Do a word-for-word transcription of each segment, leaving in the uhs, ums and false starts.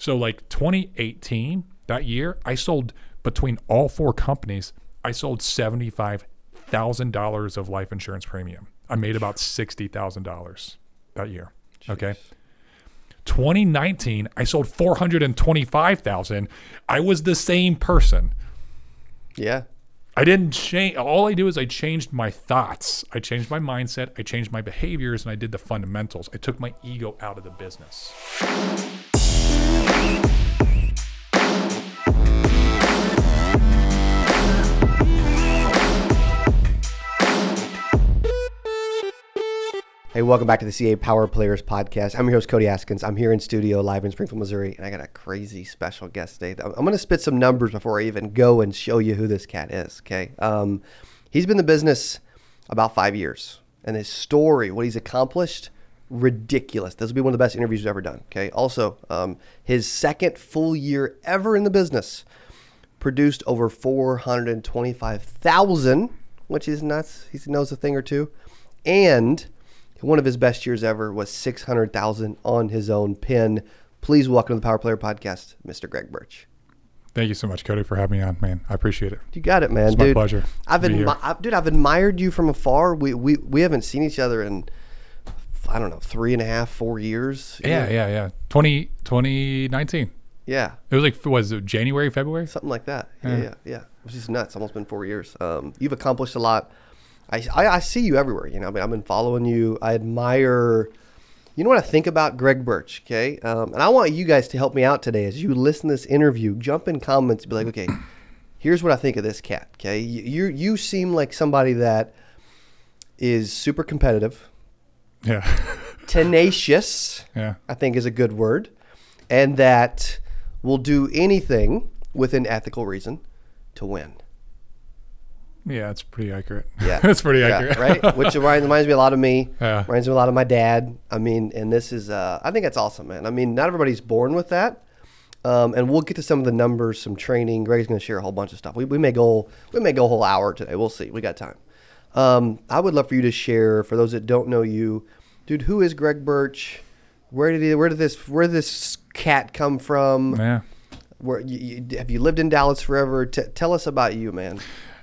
So like twenty eighteen, that year, I sold, between all four companies, I sold seventy-five thousand dollars of life insurance premium. I made about sixty thousand dollars that year. Jeez. Okay. twenty nineteen, I sold four hundred twenty-five thousand. I was the same person. Yeah. I didn't change. All I do is I changed my thoughts. I changed my mindset. I changed my behaviors, and I did the fundamentals. I took my ego out of the business. Hey, welcome back to the C A Power Players Podcast. I'm your host, Cody Askins. I'm here in studio, live in Springfield, Missouri, and I got a crazy special guest today. I'm going to spit some numbers before I even go and show you who this cat is, okay? Um, he's been in the business about five years, and his story, what he's accomplished, ridiculous. This will be one of the best interviews we've ever done, okay? Also, um, his second full year ever in the business produced over four hundred twenty-five thousand, which is nuts. He knows a thing or two, and one of his best years ever was six hundred thousand on his own pin. Please welcome to the Power Player Podcast, Mister Greg Birch. Thank you so much, Cody, for having me on, man. I appreciate it. You got it, man. It's dude, my pleasure. I've been, dude, I've admired you from afar. We we we haven't seen each other in, I don't know, three and a half, four years. Yeah, know? yeah, yeah. twenty nineteen. Yeah. It was like, was it January, February? Something like that. Yeah, yeah, yeah. yeah. It was just nuts. Almost been four years. Um, you've accomplished a lot. I, I see you everywhere, you know, I mean, I've been following you. I admire, you know what I think about Greg Birch, okay? Um, and I want you guys to help me out today as you listen to this interview. Jump in comments and be like, okay, here's what I think of this cat, okay? You, you, you seem like somebody that is super competitive. Yeah. Tenacious, yeah. I think is a good word. And that will do anything with an ethical reason to win. Yeah, it's pretty accurate. Yeah, it's pretty accurate, yeah, right? Which reminds me a lot of me. Yeah. Reminds me a lot of my dad. I mean, and this is, uh, I think that's awesome, man. I mean, not everybody's born with that. Um, and we'll get to some of the numbers, some training. Greg's going to share a whole bunch of stuff. We, we may go, we may go a whole hour today. We'll see. We got time. Um, I would love for you to share, for those that don't know you, dude. Who is Greg Birch? Where did he, where did this where did this cat come from? Yeah. Where you, you, have you lived in Dallas forever? T tell us about you, man.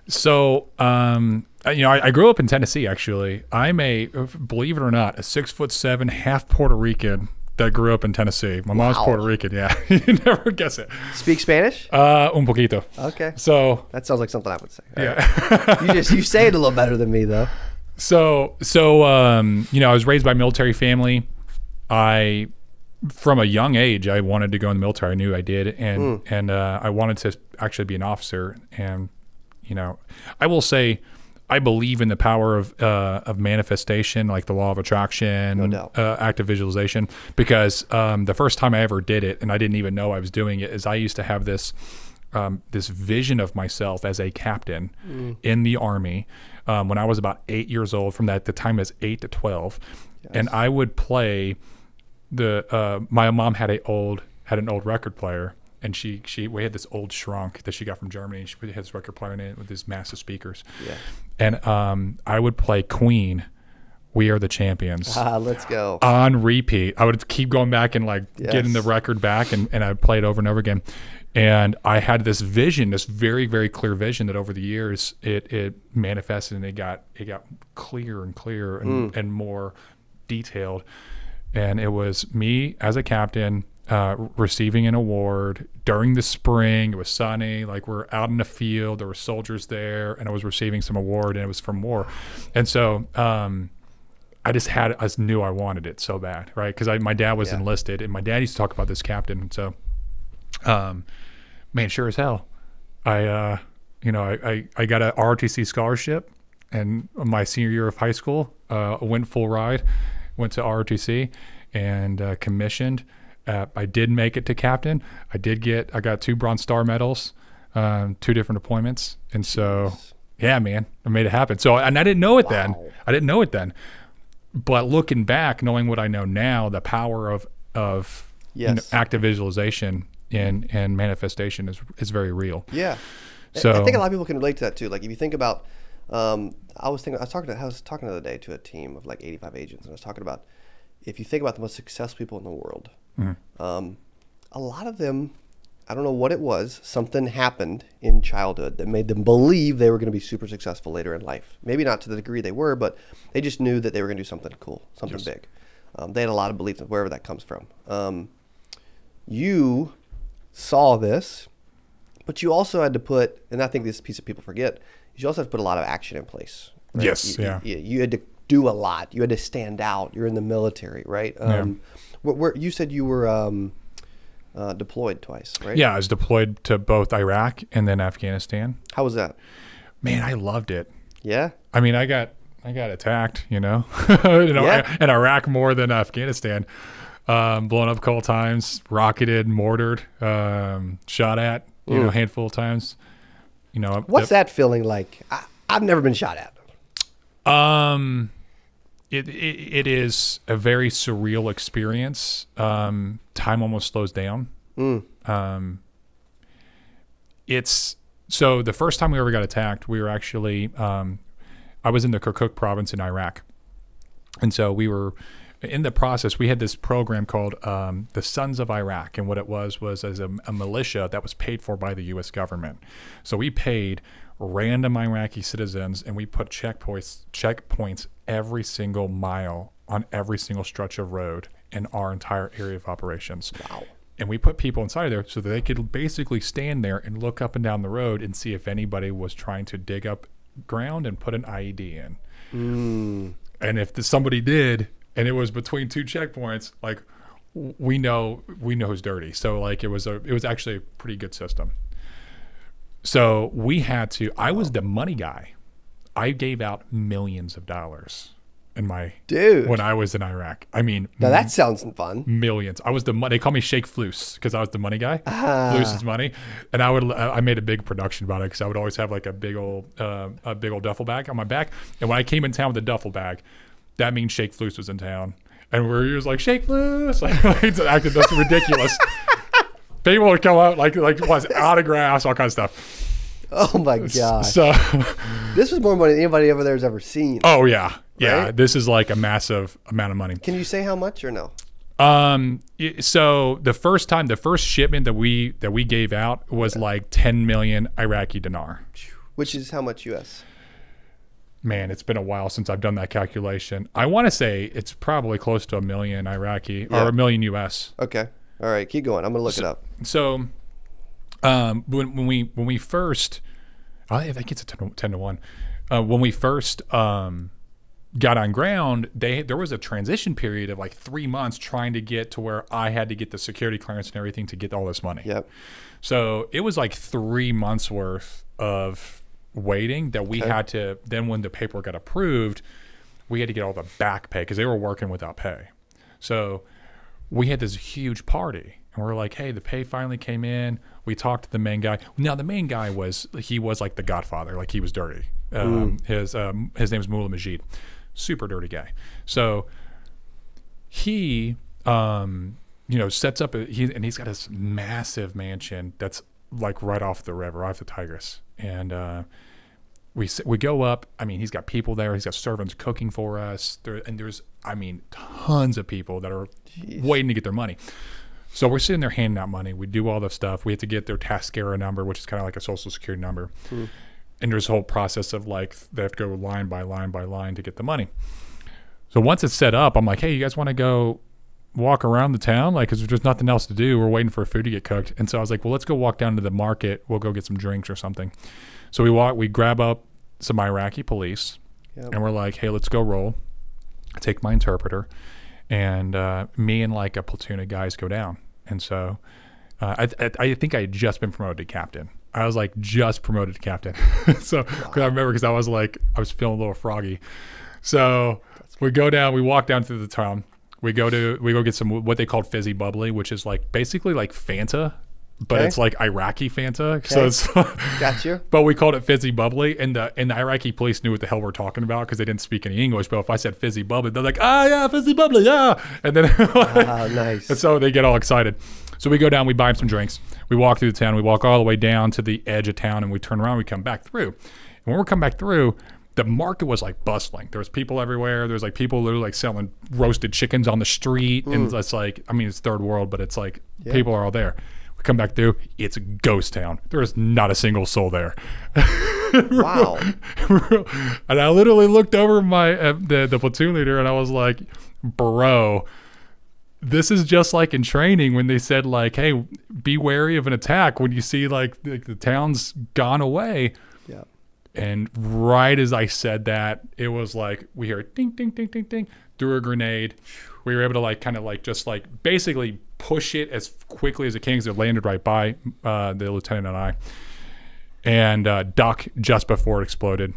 So, um, you know, I, I grew up in Tennessee, actually. I'm a, believe it or not, a six foot seven, half Puerto Rican that grew up in Tennessee. My wow. mom's Puerto Rican, yeah. You never guess it. Speak Spanish? Uh, un poquito. Okay. So. That sounds like something I would say. All yeah. Right. You just, you say it a little better than me, though. So, so um, you know, I was raised by a military family. I, from a young age, I wanted to go in the military. I knew I did. And, mm. and uh, I wanted to actually be an officer and. You know, I will say, I believe in the power of uh, of manifestation, like the law of attraction, no doubt. Uh, active visualization. Because um, the first time I ever did it, and I didn't even know I was doing it, is I used to have this um, this vision of myself as a captain mm. in the Army um, when I was about eight years old. From that, the time is eight to twelve, yes. And I would play the. Uh, my mom had a old had an old record player. And she, she, we had this old Schrank that she got from Germany. She had this record player in it with these massive speakers. Yeah. And um, I would play Queen, "We Are the Champions." Ah, let's go. On repeat. I would keep going back and like yes. getting the record back, and, and I'd play it over and over again. And I had this vision, this very, very clear vision that over the years it, it manifested and it got, it got clearer and clearer and, mm. and more detailed. And it was me as a captain Uh, receiving an award during the spring. It was sunny, like we're out in the field, there were soldiers there, and I was receiving some award, and it was from war. And so um, I just had, I just knew I wanted it so bad, right? Because I, my dad was yeah. enlisted, and my dad used to talk about this captain. And so, um, man, sure as hell, I, uh, you know, I, I, I got a R O T C scholarship, and my senior year of high school, uh, went full ride, went to R O T C, and uh, commissioned. Uh, I did make it to captain. I did get, I got two Bronze Star medals, um, two different appointments. And so, yeah, man, I made it happen. So, and I didn't know it wow. then. I didn't know it then. But looking back, knowing what I know now, the power of, of yes. you know, active visualization and, and manifestation is, is very real. Yeah. So I think a lot of people can relate to that too. Like if you think about, um, I was thinking, I was talking to, I was talking the other day to a team of like eighty-five agents, and I was talking about, if you think about the most successful people in the world, mm-hmm. um, a lot of them, I don't know what it was, something happened in childhood that made them believe they were going to be super successful later in life. Maybe not to the degree they were, but they just knew that they were going to do something cool, something yes. big. Um, they had a lot of beliefs, wherever that comes from. Um, you saw this, but you also had to put, and I think this piece of people forget, you also have to put a lot of action in place. Right? Yes. You, yeah. You, you had to do a lot. You had to stand out. You're in the military, right? Um, yeah. where, where, you said you were... Um, Uh, deployed twice, right? Yeah, I was deployed to both Iraq and then Afghanistan. How was that? Man, I loved it. Yeah? I mean, I got I got attacked, you know, in, yeah. in Iraq more than Afghanistan. Um, blown up a couple times, rocketed, mortared, um, shot at, you Ooh. know, a handful of times. You know, what's that, that feeling like? I, I've never been shot at. Um, It, it it is a very surreal experience. Um, time almost slows down. Mm. Um, it's so the first time we ever got attacked, we were actually um, I was in the Kirkuk province in Iraq, and so we were in the process. We had this program called um, the Sons of Iraq, and what it was was as a, a militia that was paid for by the U S government. So we paid random Iraqi citizens, and we put checkpoints checkpoints every single mile on every single stretch of road in our entire area of operations. Wow. And we put people inside of there so that they could basically stand there and look up and down the road and see if anybody was trying to dig up ground and put an I E D in. Mm. And if the, somebody did, and it was between two checkpoints, like we know we know who's dirty. So like it was a it was actually a pretty good system. So we had to, I was the money guy. I gave out millions of dollars in my, dude, when I was in Iraq. I mean, now that sounds fun. Millions. I was the money, they call me Sheikh Floos because I was the money guy. Ah. Floos is money. And I would, I made a big production about it because I would always have like a big old, uh, a big old duffel bag on my back. And when I came in town with a duffel bag, that means Sheikh Floos was in town. And we was like, Sheikh Floos. Like, like acted, that's ridiculous. People would come out like like was autographs, all kinds of stuff. Oh my gosh! So this was more money than anybody over there has ever seen. Oh yeah, yeah. Right? This is like a massive amount of money. Can you say how much or no? Um. So the first time, the first shipment that we that we gave out was yeah. like ten million Iraqi dinar, which is how much U S. Man, it's been a while since I've done that calculation. I want to say it's probably close to a million Iraqi yeah. or a million U S. Okay. All right, keep going. I'm gonna look so, it up. So, um, when, when we when we first, I think it's a ten to, ten to one. Uh, when we first um, got on ground, they there was a transition period of like three months trying to get to where I had to get the security clearance and everything to get all this money. Yep. So it was like three months worth of waiting that we okay. had to. Then when the paperwork got approved, we had to get all the back pay because they were working without pay. So we had this huge party and we we're like, hey, the pay finally came in. We talked to the main guy. Now the main guy was, he was like the godfather, like he was dirty. Um, his, um, his name is Mullah Majid, super dirty guy. So he, um, you know, sets up, a, he, and he's got this massive mansion that's like right off the river, off the Tigris. And, uh, We, we go up. I mean, he's got people there. He's got servants cooking for us. There, and there's, I mean, tons of people that are Jeez. waiting to get their money. So we're sitting there handing out money. We do all the stuff. We have to get their Tascara number, which is kind of like a social security number. Mm. And there's a whole process of like, they have to go line by line by line to get the money. So once it's set up, I'm like, hey, you guys want to go walk around the town? Like, because there's nothing else to do. We're waiting for food to get cooked. And so I was like, well, let's go walk down to the market. We'll go get some drinks or something. So we walk, we grab up some Iraqi police yep. and we're like, hey, let's go roll. I take my interpreter and uh, me and like a platoon of guys go down. And so uh, I, I, I think I had just been promoted to captain. I was like just promoted to captain. so wow. 'cause I remember because I was like, I was feeling a little froggy. So we go down, we walk down through the town. We go to, we go get some, what they called fizzy bubbly, which is like basically like Fanta. But okay. it's like Iraqi Fanta. Okay. So it's got you. But we called it fizzy bubbly, and the and the Iraqi police knew what the hell we're talking about because they didn't speak any English. But if I said fizzy bubbly, they're like, ah, yeah, fizzy bubbly, yeah. And then oh, nice. And so they get all excited. So we go down, we buy them some drinks. We walk through the town. We walk all the way down to the edge of town, and we turn around. We come back through. And when we come back through, the market was like bustling. There was people everywhere. There was like people literally like selling roasted chickens on the street. Mm. And it's like, I mean, it's third world, but it's like, yeah. people are all there. We come back through, it's a ghost town. There is not a single soul there. Wow. And I literally looked over my, uh, the, the platoon leader, and I was like, bro, this is just like in training when they said like, hey, be wary of an attack when you see like the, the town's gone away. Yeah. And right as I said that, it was like, we hear ding, ding, ding, ding, ding, threw a grenade. We were able to like, kind of like, just like basically push it as quickly as it can, because it landed right by uh, the lieutenant and I. And uh, duck just before it exploded.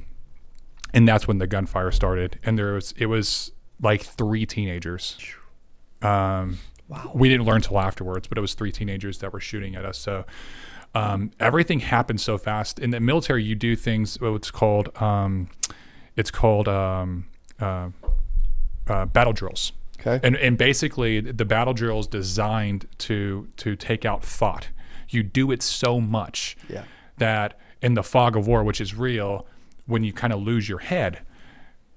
And that's when the gunfire started. And there was, it was like three teenagers. Um, wow. We didn't learn till afterwards, but it was three teenagers that were shooting at us. So, um, everything happened so fast. In the military, you do things, what's called, um, it's called, um, uh, uh, battle drills. Okay. And, and basically the battle drill is designed to, to take out thought. You do it so much yeah. that in the fog of war, which is real, when you kind of lose your head,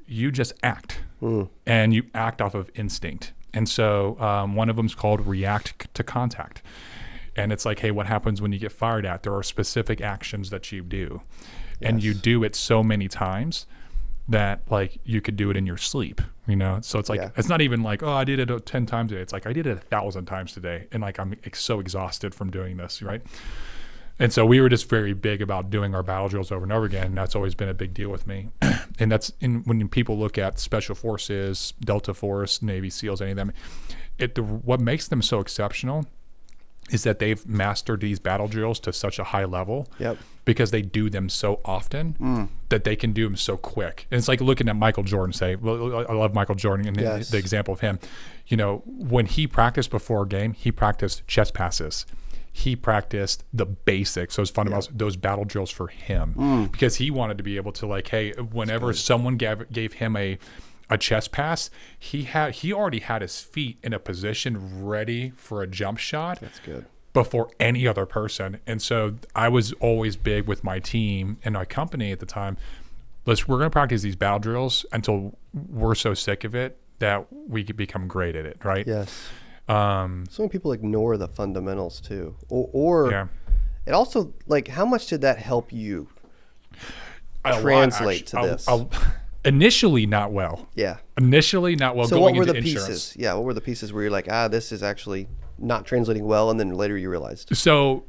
you just act mm. and you act off of instinct. And so um, one of them is called react to contact. And it's like, hey, what happens when you get fired at? There are specific actions that you do. Yes. And you do it so many times that like you could do it in your sleep, you know? So it's like, yeah. it's not even like, oh, I did it ten times today. It's like, I did it a thousand times today. And like, I'm so exhausted from doing this, right? And so we were just very big about doing our battle drills over and over again. And that's always been a big deal with me. And that's in, when people look at special forces, Delta Force, Navy SEALs, any of them, it, the, what makes them so exceptional is that they've mastered these battle drills to such a high level yep. because they do them so often mm. that they can do them so quick. And it's like looking at Michael Jordan, say, well, I love Michael Jordan and yes. the, the example of him. You know, when he practiced before a game, he practiced chest passes. He practiced the basics, those fundamentals, yeah. those battle drills for him, mm. because he wanted to be able to like, hey, whenever someone gave, gave him a, a chest pass, he had he already had his feet in a position ready for a jump shot. That's good. Before any other person. And so I was always big with my team and my company at the time. Let's we're gonna practice these battle drills until we're so sick of it that we could become great at it, right? Yes. Um, so many people ignore the fundamentals too, or, or yeah. it also like, how much did that help you a translate lot, actually, to this? I'll, I'll, initially not well. Yeah. Initially not well. So going what were into the insurance. pieces? Yeah. What were the pieces where you're like, ah, this is actually not translating well. And then later you realized. So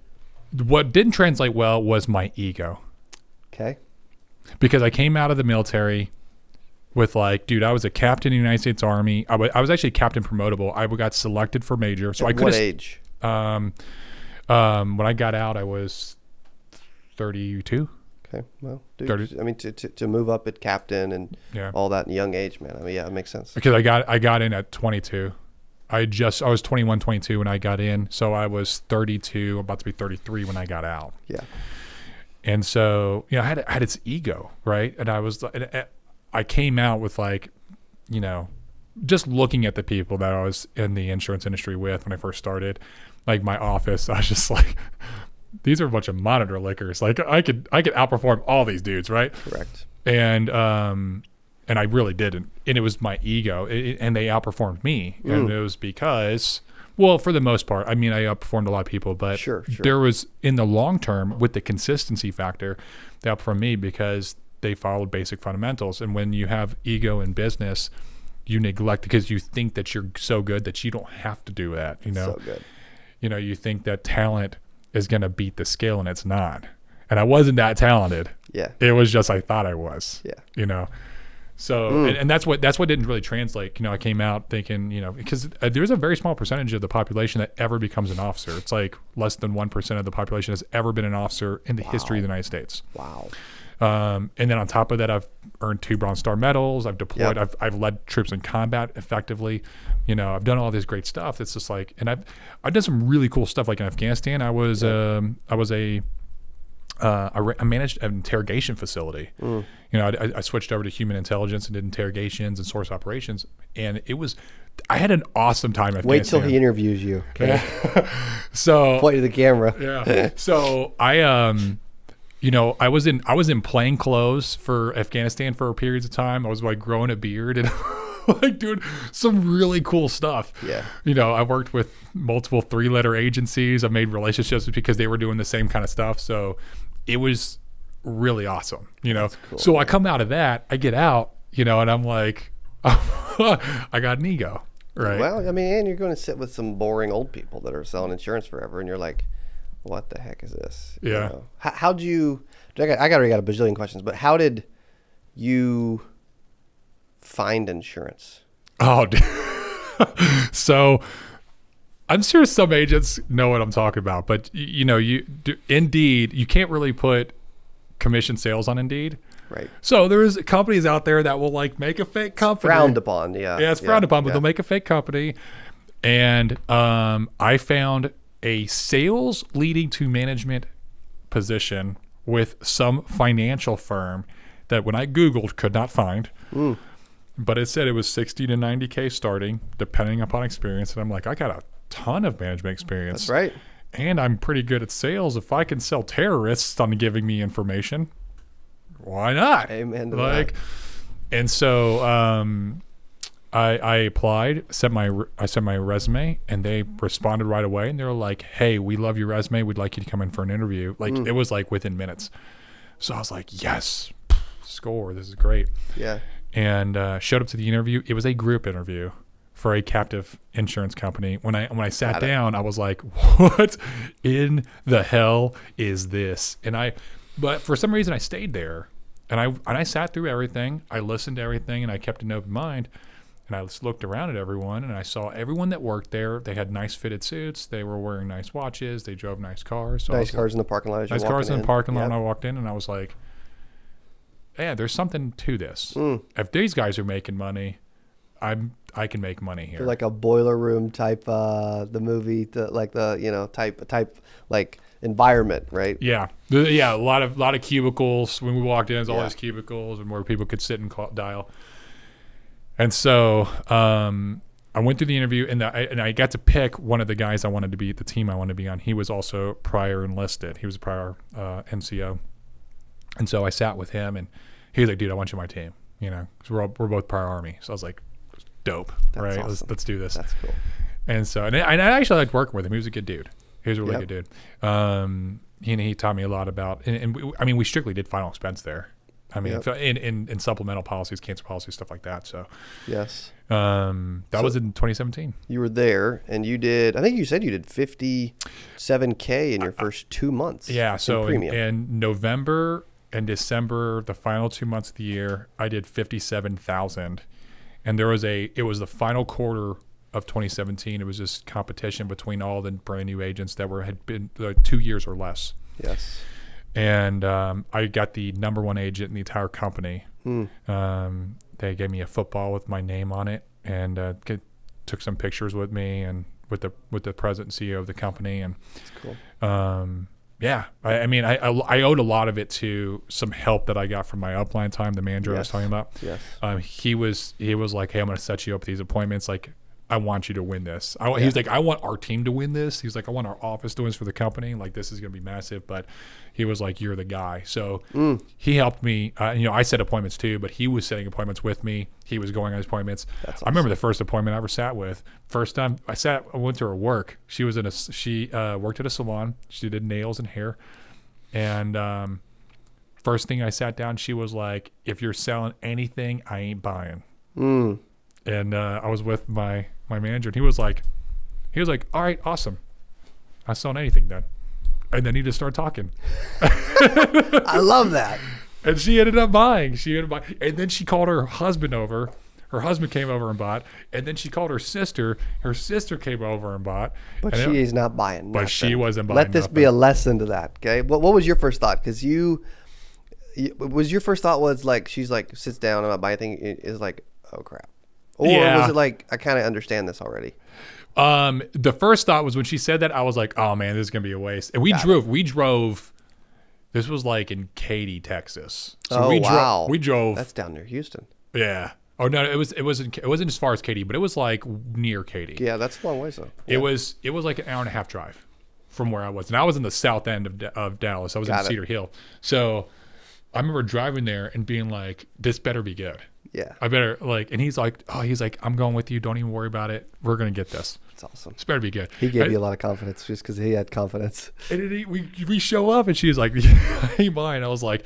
what didn't translate well was my ego. Okay. Because I came out of the military with like, dude, I was a captain in the United States Army. I, I was actually captain promotable. I got selected for major. So At I could. What age? Um, um, when I got out, I was thirty-two. Okay, well, dude, I mean, to, to, to move up at captain and yeah. all that in young age, man. I mean, yeah, it makes sense. Because I got I got in at twenty-two. I just I was twenty-one, twenty-two when I got in, so I was thirty-two, about to be thirty-three when I got out. Yeah. And so, you know, I had I had its ego, right? And I was I came out with like, you know, just looking at the people that I was in the insurance industry with when I first started, like my office, I was just like. These are a bunch of monitor lickers. Like I could, I could outperform all these dudes, right? Correct. And um, and I really didn't, and it was my ego, it, and they outperformed me, Ooh. and it was because, well, for the most part, I mean, I outperformed a lot of people, but sure, sure. there was in the long term with the consistency factor, they outperformed me because they followed basic fundamentals. And when you have ego in business, you neglect because you think that you're so good that you don't have to do that. You know, so good. You know, you think that talent is going to beat the scale, and it's not. And I wasn't that talented. Yeah. It was just, I thought I was, yeah. you know? So, mm. and, and that's what, that's what didn't really translate. You know, I came out thinking, you know, because there's a very small percentage of the population that ever becomes an officer. It's like less than one percent of the population has ever been an officer in the wow. history of the United States. Wow. Um, and then on top of that, I've earned two Bronze Star medals. I've deployed, yep. I've, I've led troops in combat effectively. You know, I've done all this great stuff. It's just like, and I've, I've done some really cool stuff. Like in Afghanistan, I was, yep. um, I was a, uh, I managed an interrogation facility. Mm. You know, I, I switched over to human intelligence and did interrogations and source operations. And it was, I had an awesome time. Afghanistan. Wait till he interviews you. Okay? Yeah. So. Point to the camera. Yeah. So I, um. you know, I was in I was in plain clothes for Afghanistan for periods of time. I was like growing a beard and like doing some really cool stuff. Yeah. You know, I worked with multiple three-letter agencies. I made relationships because they were doing the same kind of stuff. So it was really awesome, you know. Cool, so man. I come out of that, I get out, you know, and I'm like, I got an ego, right? Well, I mean, and you're going to sit with some boring old people that are selling insurance forever, and you're like, what the heck is this? Yeah. You know? How, how'd you, I got, I already got a bajillion questions, but how did you find insurance? Oh, dude. So I'm sure some agents know what I'm talking about, but you know, you do, Indeed, you can't really put commission sales on Indeed. Right. So there's companies out there that will like make a fake company. It's frowned upon, yeah. Yeah, it's frowned yeah, upon, but yeah. they'll make a fake company. And um, I found a sales leading to management position with some financial firm that when I Googled could not find, mm. but it said it was sixty to ninety K starting depending upon experience. And I'm like, I got a ton of management experience. That's right. And I'm pretty good at sales. If I can sell terrorists on giving me information, why not? Amen to like, that. And so um, I, I applied, sent my I sent my resume, and they responded right away. And they were like, "Hey, we love your resume. We'd like you to come in for an interview." Like mm. it was like within minutes. So I was like, "Yes, score! This is great." Yeah. And uh, showed up to the interview. It was a group interview for a captive insurance company. When I when I sat Got down, it. I was like, "What in the hell is this?" And I. But for some reason, I stayed there, and I and I sat through everything. I listened to everything, and I kept an open mind. And I just looked around at everyone, and I saw everyone that worked there. They had nice fitted suits. They were wearing nice watches. They drove nice cars. So nice cars in the parking lot. Nice cars in the parking lot. And I walked in, and I was like, "Yeah, there's something to this. Mm. If these guys are making money, I'm I can make money here." So like a boiler room type, uh, the movie, the, like the you know type type like. environment, right? Yeah, yeah. A lot of lot of cubicles. When we walked in, it was all yeah. these cubicles and where people could sit and call, dial. And so um, I went through the interview, and the, I, and I got to pick one of the guys I wanted to be at the team I wanted to be on. He was also prior enlisted. He was a prior uh, N C O, and so I sat with him, and he was like, "Dude, I want you on my team." You know, because we're all, we're both prior Army. So I was like, "Dope, That's right? Awesome. Let's let's do this." That's cool. And so and I, and I actually liked working with him. He was a good dude. He was a really yep. good dude. Um, he, he taught me a lot about, and, and we, I mean, we strictly did final expense there. I mean, yep. in, in, in supplemental policies, cancer policies, stuff like that. So, yes. Um, that so was in twenty seventeen. You were there, and you did, I think you said you did fifty-seven K in your first two months. Yeah. So, in, in November and December, the final two months of the year, I did fifty-seven thousand. And there was a, it was the final quarter of twenty seventeen. It was just competition between all the brand new agents that were had been uh, two years or less. Yes. And um, I got the number one agent in the entire company. Hmm. Um, they gave me a football with my name on it, and uh, get, took some pictures with me and with the with the president and C E O of the company. And that's cool. Um, yeah, I, I mean, I, I I owed a lot of it to some help that I got from my upline time, the manager yes. I was talking about. Yes. Um, he was he was like, "Hey, I'm going to set you up with these appointments. Like, I want you to win this." I, yeah. He was like, "I want our team to win this." He was like, "I want our office to win this for the company. Like, this is going to be massive." But he was like, "You're the guy." So mm. he helped me. Uh, you know, I set appointments too, but he was setting appointments with me. He was going on his appointments. That's awesome. I remember the first appointment I ever sat with. First time I sat, I went to her work. She was in a, she uh, worked at a salon. She did nails and hair. And um, first thing I sat down, she was like, "If you're selling anything, I ain't buying." Mm. And uh, I was with my my manager, and he was like, he was like, "All right, awesome. I saw anything then." And then he just started talking. I love that. And she ended up buying. She ended up buying. And then she called her husband over. Her husband came over and bought. And then she called her sister. Her sister came over and bought. But and she it, is not buying. Nothing. But she wasn't buying. Let this nothing. be a lesson to that. Okay. What What was your first thought? Because you, you was your first thought was like, she's like sits down and I buy anything. Is like, oh crap. Or yeah. was it like, I kind of understand this already? Um, the first thought was when she said that, I was like, oh man, this is going to be a waste. And we Got drove, it. we drove, this was like in Katy, Texas. So oh, we wow. Dro we drove. That's down near Houston. Yeah. Oh no, it was, it wasn't, it wasn't as far as Katy, but it was like near Katy. Yeah. That's a long way. So yeah. it was, it was like an hour and a half drive from where I was. And I was in the south end of, of Dallas. I was Got in it. Cedar Hill. So I remember driving there and being like, this better be good. Yeah. I better like, and he's like, oh, he's like, I'm going with you. Don't even worry about it. We're going to get this. It's awesome. It's better be good. He gave I, you a lot of confidence just because he had confidence. And it, we, we show up and she's like, hey, mine. I was like,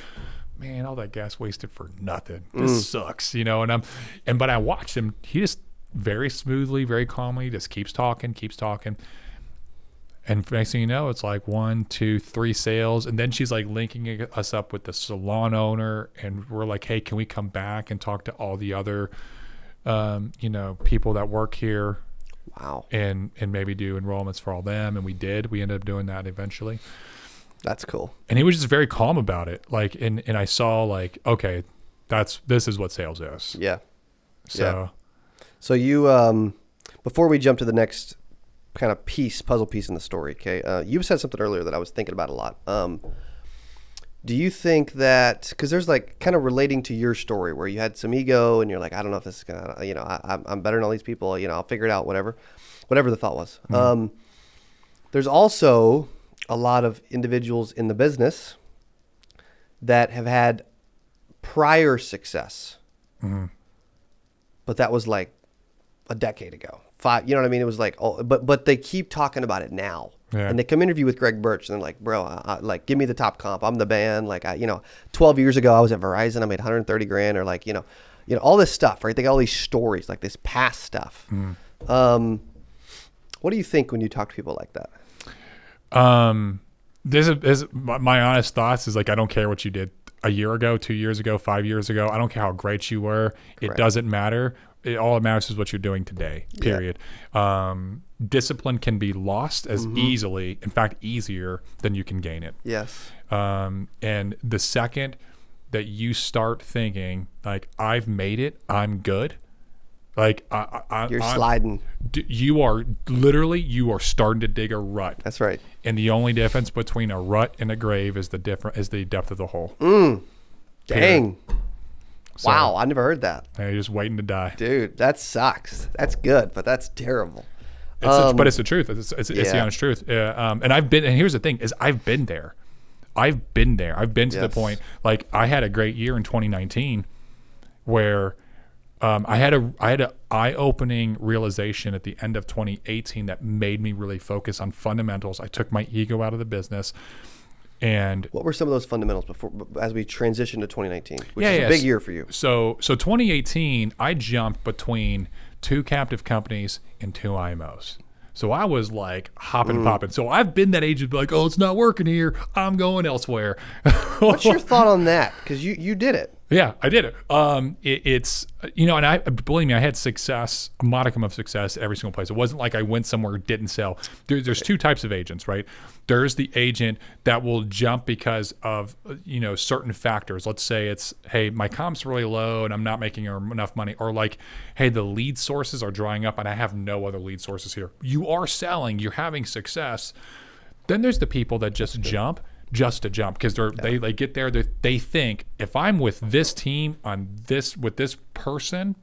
man, all that gas wasted for nothing. This mm. sucks, you know? And I'm, and, but I watched him, he just very smoothly, very calmly, just keeps talking, keeps talking. And next thing you know, it's like one, two, three sales. And then she's like linking us up with the salon owner. And we're like, hey, can we come back and talk to all the other, um, you know, people that work here? Wow. And, and maybe do enrollments for all them. And we did, we ended up doing that eventually. That's cool. And he was just very calm about it. Like, and, and I saw like, okay, that's, this is what sales is. Yeah. So, yeah. So you, um, before we jump to the next kind of piece, puzzle piece in the story. Okay. Uh, you said something earlier that I was thinking about a lot. Um, do you think that, cause there's like kind of relating to your story where you had some ego and you're like, I don't know if this is gonna, you know, I, I'm better than all these people, you know, I'll figure it out, whatever, whatever the thought was. Mm-hmm. Um, there's also a lot of individuals in the business that have had prior success, mm-hmm. but that was like a decade ago. Five, you know what I mean? It was like, oh, but but they keep talking about it now, yeah. and they come interview with Greg Birch, and they're like, bro, I, I, like, give me the top comp. I'm the band. Like, I, you know, twelve years ago, I was at Verizon. I made one hundred thirty grand, or like, you know, you know, all this stuff, right? They got all these stories, like this past stuff. Mm. Um, what do you think when you talk to people like that? Um, this is, this is my, my honest thoughts is like, I don't care what you did a year ago, two years ago, five years ago. I don't care how great you were. Correct. It doesn't matter. It, all it matters is what you're doing today, period. Yeah. Um, discipline can be lost as mm-hmm. easily, in fact, easier than you can gain it. Yes. Um, and the second that you start thinking, like, I've made it, I'm good. Like, I, I, you're I'm, sliding. You are literally, you are starting to dig a rut. That's right. And the only difference between a rut and a grave is the different is the depth of the hole. Mm. Dang. Period. So, wow, I never heard that. You're just waiting to die. Dude, that sucks. That's good, but that's terrible. It's um, a, but it's the truth. It's, it's, yeah. it's the honest truth. Uh, um, and I've been, and here's the thing, is I've been there. I've been there. I've been to yes. the point, like I had a great year in twenty nineteen where um, I had a, I had an eye-opening realization at the end of twenty eighteen that made me really focus on fundamentals. I took my ego out of the business. And what were some of those fundamentals before as we transitioned to twenty nineteen, which yeah, is yeah. a big year for you? So so twenty eighteen, I jumped between two captive companies and two I M Os. So I was like hopping, mm. popping. So I've been that age of like, oh, it's not working here. I'm going elsewhere. What's your thought on that? Because you, you did it. Yeah, I did it. Um, it. It's, you know, and I believe me, I had success, a modicum of success every single place. It wasn't like I went somewhere, didn't sell. There, there's two types of agents, right? There's the agent that will jump because of, you know, certain factors. Let's say it's, hey, my comp's really low and I'm not making enough money. Or like, hey, the lead sources are drying up and I have no other lead sources here. You are selling, you're having success. Then there's the people that just jump just to jump because they're yeah. they, they get there, they, they think if I'm with this team on this with this person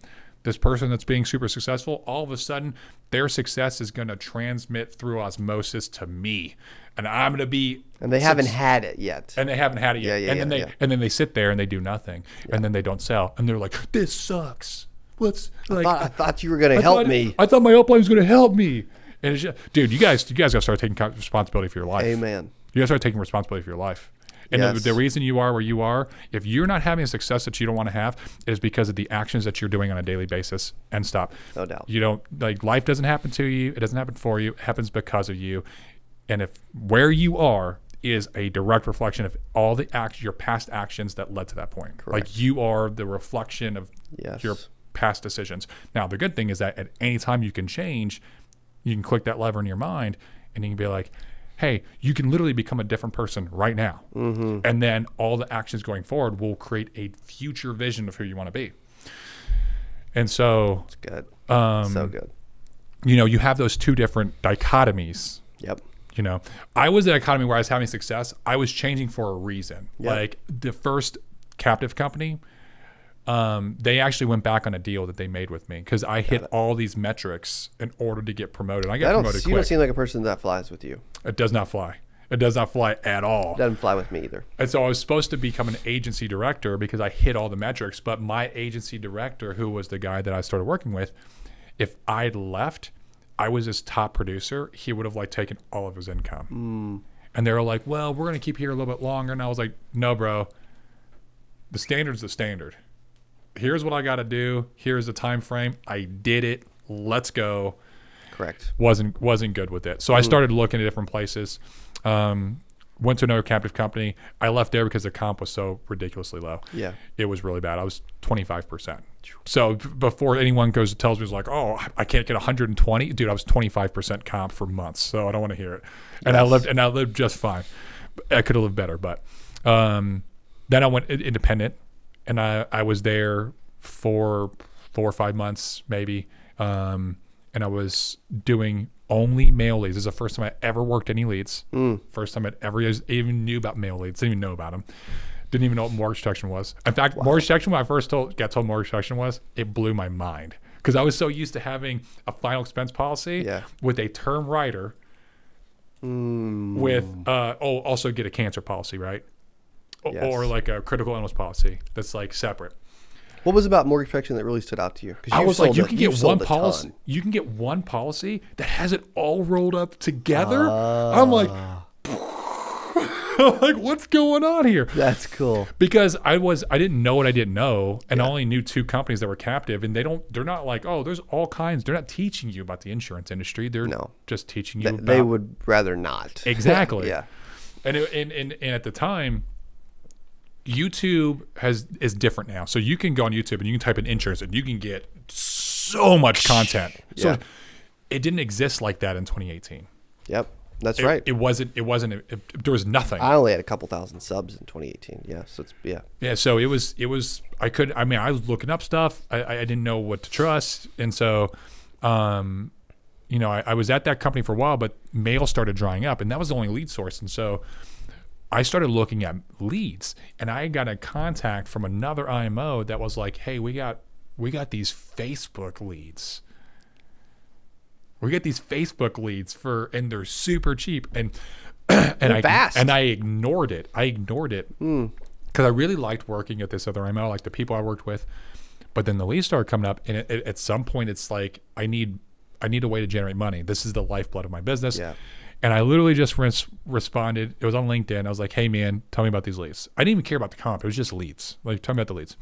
this person that's being super successful, all of a sudden their success is going to transmit through osmosis to me and I'm going to be and they haven't had it yet and they haven't had it yet yeah, yeah, and yeah, then they yeah. and then they sit there and they do nothing yeah. and then they don't sell and they're like, this sucks. Let's like, I, thought, I thought you were going to help thought, me I thought my upline was going to help me. And it's just, dude, you guys, you guys got to start taking responsibility for your life. Amen. You got to start taking responsibility for your life. And yes. the, the reason you are where you are, if you're not having a success that you don't want to have, is because of the actions that you're doing on a daily basis. And stop. No doubt. You don't, like, life doesn't happen to you. It doesn't happen for you. It happens because of you. And if where you are is a direct reflection of all the acts, your past actions that led to that point. Correct. Like, you are the reflection of yes. your past decisions. Now, the good thing is that at any time you can change, you can click that lever in your mind and you can be like, hey, you can literally become a different person right now. Mm-hmm. And then all the actions going forward will create a future vision of who you want to be. And so, it's good. Um, so good. You know, you have those two different dichotomies. Yep. You know, I was in an economy where I was having success. I was changing for a reason. Yep. Like the first captive company, Um, they actually went back on a deal that they made with me because I hit all these metrics in order to get promoted. I got I promoted. You quick. Don't seem like a person that flies with you. It does not fly. It does not fly at all. It doesn't fly with me either. And so I was supposed to become an agency director because I hit all the metrics. But my agency director, who was the guy that I started working with, if I'd left, I was his top producer. He would have like taken all of his income. Mm. And they were like, "Well, we're going to keep you here a little bit longer." And I was like, "No, bro. The standard's the standard. Here's what I got to do. Here's the time frame. I did it. Let's go." Correct. Wasn't wasn't good with it. So I started looking at different places. Um, went to another captive company. I left there because the comp was so ridiculously low. Yeah. It was really bad. I was twenty-five percent. So before anyone goes and tells me, it's like, "Oh, I can't get one hundred twenty." Dude, I was twenty-five percent comp for months. So I don't want to hear it. And yes. I lived and I lived just fine. I could have lived better, but um, then I went independent. And I, I was there for four or five months, maybe. Um, and I was doing only mail leads. This is the first time I ever worked any leads. Mm. First time I ever even knew about mail leads. Didn't even know about them. Didn't even know what mortgage protection was. In fact, wow. mortgage protection, when I first told, got told mortgage protection was, it blew my mind. Because I was so used to having a final expense policy yeah. with a term rider mm. with, uh, oh, also get a cancer policy, right? Yes. Or like a critical illness policy that's like separate. What was about mortgage protection that really stood out to you? Because I was like, you a, can get one policy. Ton. You can get one policy that has it all rolled up together. Uh, I'm like, like, what's going on here? That's cool. Because I was, I didn't know what I didn't know, and yeah. I only knew two companies that were captive, and they don't, they're not like, oh, there's all kinds. They're not teaching you about the insurance industry. They're no. just teaching you. Th about, they would rather not. Exactly. yeah. And it, and and and at the time. YouTube has is different now. So you can go on YouTube and you can type in insurance and you can get so much content. Yeah. So it didn't exist like that in twenty eighteen. Yep. That's it, right. It wasn't, it wasn't, it, it, there was nothing. I only had a couple thousand subs in twenty eighteen. Yeah. So it's, yeah. Yeah. So it was, it was, I could, I mean, I was looking up stuff. I, I didn't know what to trust. And so, um, you know, I, I was at that company for a while, but mail started drying up and that was the only lead source. And so, I started looking at leads, and I got a contact from another I M O that was like, "Hey, we got we got these Facebook leads. We get these Facebook leads for, and they're super cheap." And and they're I fast. and I ignored it. I ignored it because mm. I really liked working at this other I M O, like the people I worked with. But then the leads started coming up, and it, it, at some point, it's like, I need I need a way to generate money. This is the lifeblood of my business. Yeah. And I literally just res responded. It was on LinkedIn. I was like, "Hey, man, tell me about these leads." I didn't even care about the comp. It was just leads. Like, tell me about the leads.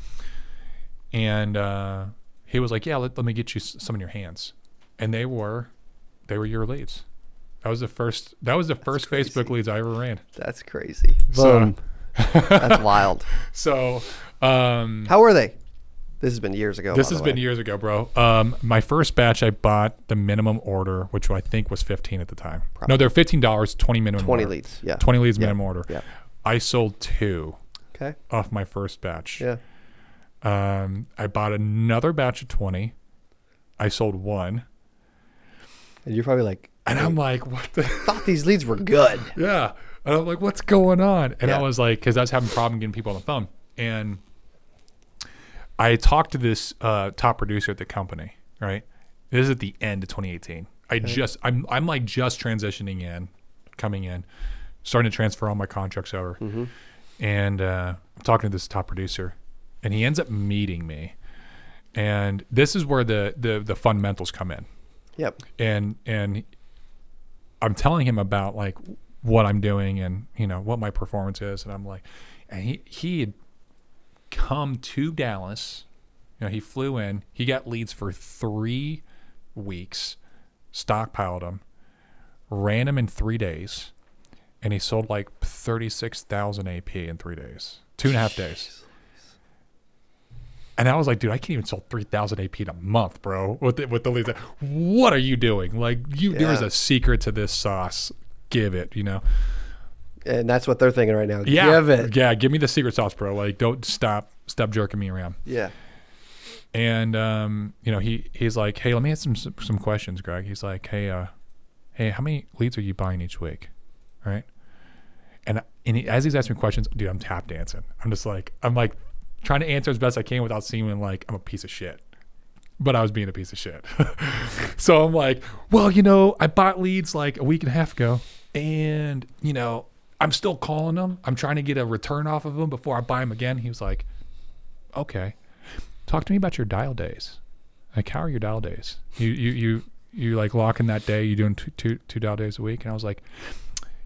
And uh, he was like, "Yeah, let, let me get you some in your hands." And they were, they were your leads. That was the first. That was the that's first crazy. Facebook leads I ever ran. That's crazy. Boom. So, that's wild. So, um, how were they? This has been years ago. This has been years ago, bro. Um, my first batch, I bought the minimum order, which I think was fifteen at the time. Probably. No, they're fifteen dollars, twenty minimum. Twenty order. leads, yeah. Twenty leads yeah. minimum order. Yeah. I sold two. Okay. Off my first batch. Yeah. Um, I bought another batch of twenty. I sold one. And you're probably like, and I'm like, what the? I thought these leads were good. Yeah. And I'm like, what's going on? And yeah. I was like, because I was having a problem getting people on the phone, and I talked to this uh, top producer at the company, right? This is at the end of twenty eighteen. I okay. just, I'm, I'm like just transitioning in, coming in, starting to transfer all my contracts over. Mm-hmm. And uh, I'm talking to this top producer, and he ends up meeting me. And this is where the, the, the fundamentals come in. Yep. And, and I'm telling him about like what I'm doing and, you know, what my performance is. And I'm like, and he, he had come to Dallas, you know, he flew in, he got leads for three weeks, stockpiled them, ran them in three days, and he sold like thirty-six thousand A P in three days, two and a half days. And I was like, dude, I can't even sell three thousand A P in a month, bro, with the, with the leads. What are you doing? Like, you, yeah. there is a secret to this sauce. Give it, you know? And that's what they're thinking right now. Yeah, give it. Yeah, give me the secret sauce, bro. Like, don't stop, stop jerking me around. Yeah. And um, you know, he he's like, "Hey, let me ask some some questions, Greg." He's like, "Hey, uh, hey, how many leads are you buying each week?" All right. And and he, as he's asking me questions, dude, I'm tap dancing. I'm just like, I'm like, trying to answer as best I can without seeming like I'm a piece of shit. But I was being a piece of shit. So I'm like, well, you know, I bought leads like a week and a half ago, and, you know, I'm still calling them. I'm trying to get a return off of them before I buy them again. He was like, okay, talk to me about your dial days. Like, how are your dial days? You, you, you, you like locking that day, you doing two, two, two dial days a week? And I was like,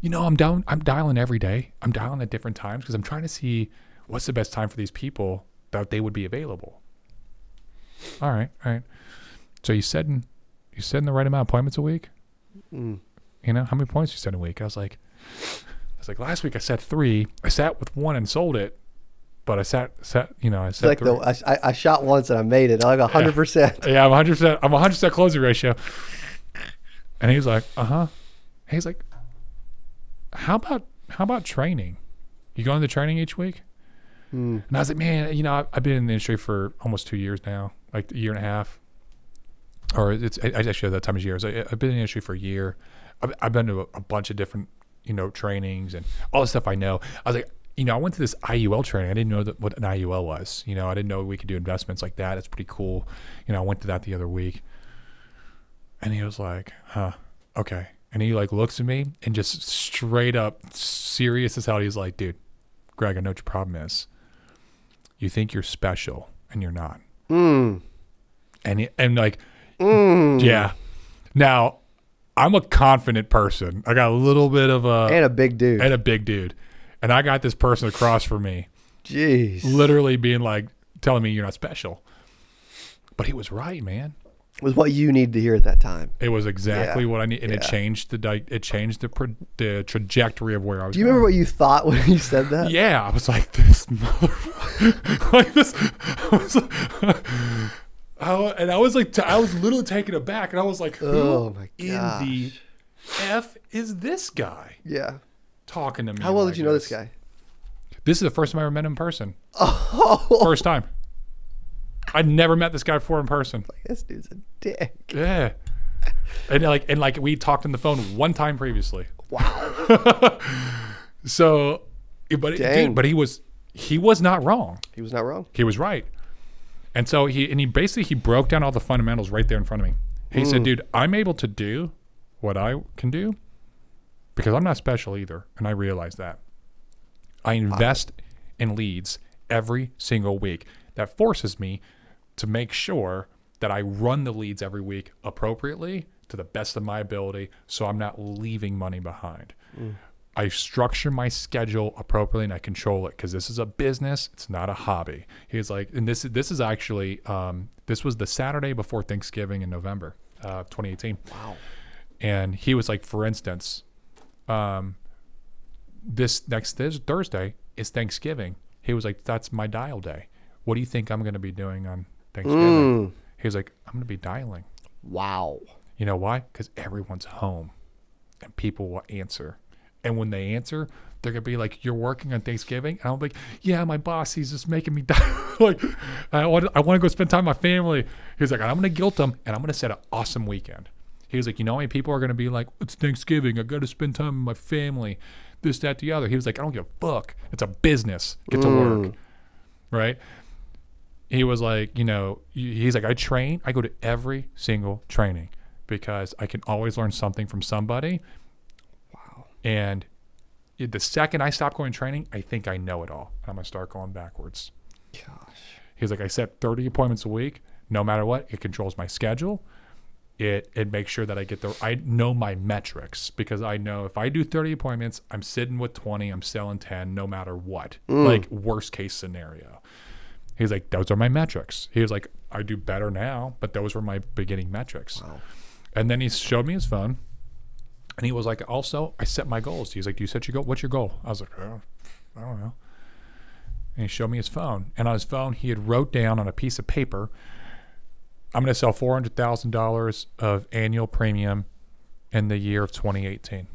you know, I'm down, I'm dialing every day. I'm dialing at different times because I'm trying to see what's the best time for these people that they would be available. All right, all right. So you said in, you said in the right amount of appointments a week. Mm. You know how many points you said a week? I was like, I was like last week I said three. I sat with one and sold it, but I sat sat you know I sat like three. The, I I shot once and I made it. I'm a hundred yeah. percent. Yeah, I'm a hundred percent. I'm a hundred percent closing ratio. And he was like, uh huh. He's like, how about how about training? You going to training each week? Mm. And I was like, man, you know, I, I've been in the industry for almost two years now. Like a year and a half, or it's I actually that time of year. So I've been in the industry for a year. I've, I've been to a, a bunch of different, you know, trainings and all the stuff I know. I was like, you know, I went to this I U L training. I didn't know that, what an I U L was. You know, I didn't know we could do investments like that. It's pretty cool. You know, I went to that the other week, and he was like, huh, okay. And he like looks at me and just straight up serious as hell. He's like, dude, Greg, I know what your problem is. You think you're special, and you're not. Mm. And and like, mm. yeah. Now, I'm a confident person. I got a little bit of a and a big dude and a big dude, and I got this person across from me, jeez, literally being like telling me you're not special. But he was right, man. It was what you needed to hear at that time. It was exactly yeah. what I need, and yeah. it changed the it changed the, the trajectory of where I was. Do you going. Remember what you thought when you said that? Yeah, I was like this motherfucker, like this. I was like, I, and I was like, t I was literally taken aback, and I was like, who oh my gosh. in the f is this guy? Yeah, talking to me. How well like did you know this. this guy? This is the first time I ever met him in person. Oh, first time. I'd never met this guy before in person. Like, this dude's a dick. Yeah, and like and like we talked on the phone one time previously. Wow. So, but Dang. dude, but he was he was not wrong. He was not wrong. He was right. And so he and he basically he broke down all the fundamentals right there in front of me. He mm. said, "Dude, I'm able to do what I can do because I'm not special either, and I realize that. I invest wow. in leads every single week." That forces me to make sure that I run the leads every week appropriately to the best of my ability so I'm not leaving money behind. Mm. I structure my schedule appropriately and I control it because this is a business, it's not a hobby. He's like, and this, this is actually, um, this was the Saturday before Thanksgiving in November uh, twenty eighteen. Wow. And he was like, for instance, um, this next th Thursday is Thanksgiving. He was like, that's my dial day. What do you think I'm going to be doing on Thanksgiving? Mm. He was like, I'm going to be dialing. Wow. You know why? Because everyone's home and people will answer. And when they answer, they're going to be like, you're working on Thanksgiving? And I'm like, yeah, my boss, he's just making me dial. Like, I want, I want to go spend time with my family. He was like, I'm going to guilt them and I'm going to set an awesome weekend. He was like, you know how many people are going to be like, it's Thanksgiving. I got to spend time with my family. This, that, the other. He was like, I don't give a fuck. It's a business. Get mm. to work. Right? He was like, you know, he's like, I train. I go to every single training because I can always learn something from somebody. Wow. And the second I stop going to training, I think I know it all. And I'm going to start going backwards. Gosh. He's like, I set thirty appointments a week. No matter what, it controls my schedule. It, it makes sure that I get the, I know my metrics because I know if I do thirty appointments, I'm sitting with twenty, I'm selling ten, no matter what, mm. like worst case scenario. He's like, those are my metrics. He was like, I do better now, but those were my beginning metrics. Wow. And then he showed me his phone, and he was like, also, I set my goals. He's like, do you set your goal? What's your goal? I was like, oh, I don't know. And he showed me his phone. And on his phone, he had wrote down on a piece of paper, I'm going to sell four hundred thousand dollars of annual premium in the year of twenty eighteen.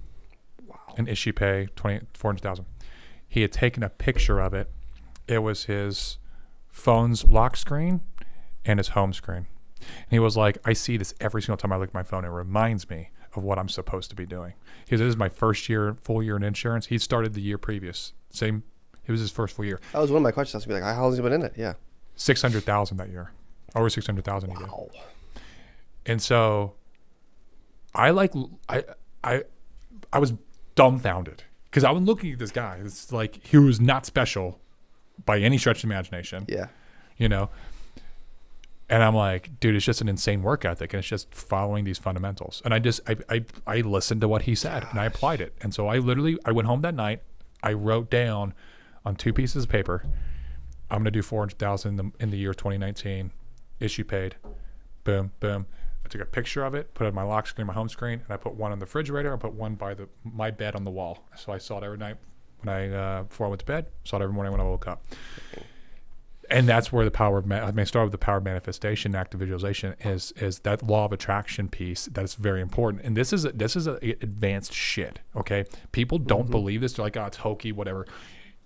Wow. And issue pay, four hundred thousand dollars. He had taken a picture of it. It was his phone's lock screen and his home screen, and he was like, I see this every single time I look at my phone. It reminds me of what I'm supposed to be doing. He said, this is my first year full year in insurance. He started the year previous, same It was his first full year. That was one of my questions. I was like, how long has he been in it? Yeah. six hundred thousand that year. Over six hundred thousand. Wow. And so I like, I, I, I was dumbfounded because I was looking at this guy. It's like, he was not special by any stretch of the imagination. Yeah. You know? And I'm like, dude, it's just an insane work ethic, and it's just following these fundamentals. And I just, I, I, I listened to what he said, Gosh. and I applied it. And so I literally, I went home that night. I wrote down on two pieces of paper, I'm going to do four hundred thousand in the, in the year twenty nineteen, issue paid, boom, boom. I took a picture of it, put it on my lock screen, my home screen, and I put one on the refrigerator. I put one by the my bed on the wall. So I saw it every night when I, uh, before I went to bed, saw it every morning when I woke up. And that's where the power of, I may start with the power of manifestation, active visualization, is is that law of attraction piece that's very important. And this is a, this is a advanced shit, okay? People don't mm-hmm. believe this. They're like, oh, it's hokey, whatever.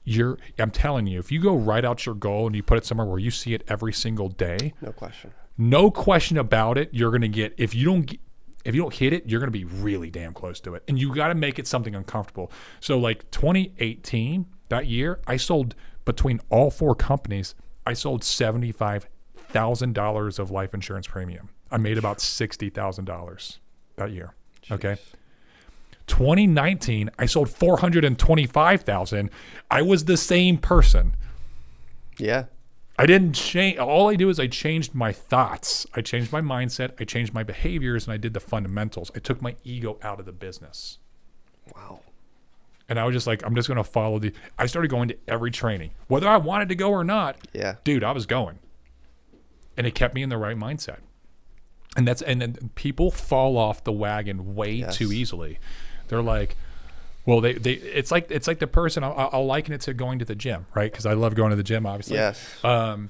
You're, I'm telling you, if you go write out your goal and you put it somewhere where you see it every single day, no question, no question about it, you're gonna get. If you don't, if you don't hit it, you're gonna be really damn close to it. And you got to make it something uncomfortable. So like twenty eighteen, that year, I sold between all four companies. I sold seventy-five thousand dollars of life insurance premium. I made about sixty thousand dollars that year. Jeez. Okay. twenty nineteen, I sold four hundred twenty-five thousand. I was the same person. Yeah. I didn't change. All I do is I changed my thoughts. I changed my mindset. I changed my behaviors, and I did the fundamentals. I took my ego out of the business. Wow. And I was just like, I'm just going to follow the, I started going to every training, whether I wanted to go or not. Yeah. Dude, I was going. And it kept me in the right mindset. And that's, and then people fall off the wagon way yes. too easily. They're like, well, they, they, it's like, it's like the person, I'll, I'll liken it to going to the gym, right? Because I love going to the gym, obviously. Yes. Um,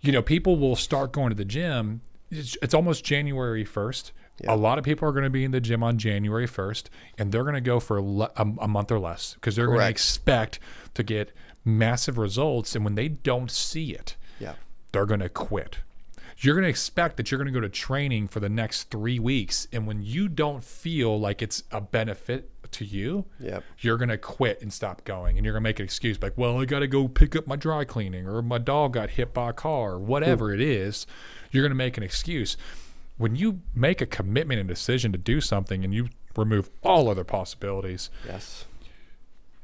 you know, people will start going to the gym. It's, it's almost January first. Yeah. A lot of people are going to be in the gym on January first, and they're going to go for a, a month or less because they're Correct. going to expect to get massive results. And when they don't see it, yeah. they're going to quit. You're going to expect that you're going to go to training for the next three weeks. And when you don't feel like it's a benefit to you, yep. you're going to quit and stop going. And you're going to make an excuse like, well, I got to go pick up my dry cleaning, or my dog got hit by a car, or whatever Ooh. it is. You're going to make an excuse. When you make a commitment and decision to do something and you remove all other possibilities, yes.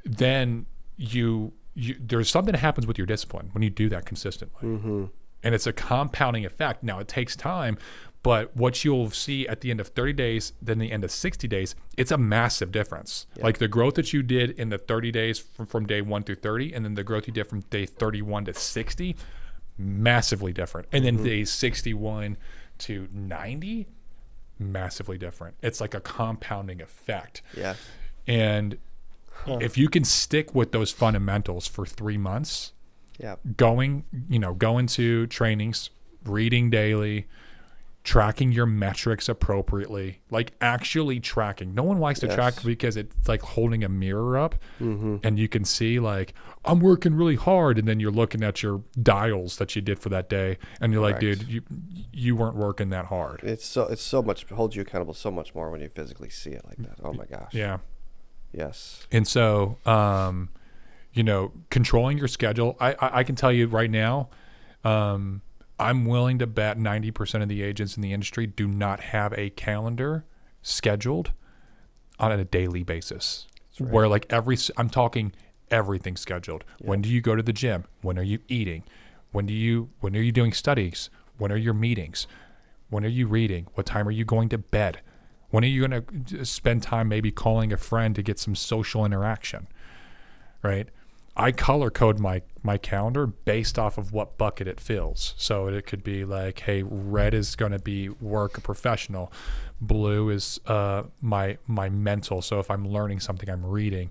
then you, you there's something that happens with your discipline when you do that consistently. Mm-hmm. And it's a compounding effect. Now, it takes time, but what you'll see at the end of thirty days, then the end of sixty days, it's a massive difference. Yeah. Like the growth that you did in the thirty days from, from day one through thirty, and then the growth you did from day thirty-one to sixty, massively different. And then mm-hmm. day sixty-one to ninety, massively different. It's like a compounding effect. Yeah. And huh. if you can stick with those fundamentals for three months, yeah. going, you know, going to trainings, reading daily, tracking your metrics appropriately, like actually tracking. No one likes to yes. track because it's like holding a mirror up mm-hmm. and you can see like, I'm working really hard. And then you're looking at your dials that you did for that day. And you're Correct. like, dude, you, you weren't working that hard. It's so, it's so much, holds you accountable so much more when you physically see it like that. Oh my gosh. Yeah. Yes. And so, um, you know, controlling your schedule. I, I, I can tell you right now, um, I'm willing to bet ninety percent of the agents in the industry do not have a calendar scheduled on a daily basis. That's right. Where like every, I'm talking everything scheduled. Yep. When do you go to the gym? When are you eating? When do you, when are you doing studies? When are your meetings? When are you reading? What time are you going to bed? When are you going to spend time maybe calling a friend to get some social interaction, right? I color code my, my calendar based off of what bucket it fills. So it could be like, hey, red is going to be work or professional. Blue is uh, my, my mental. So if I'm learning something, I'm reading.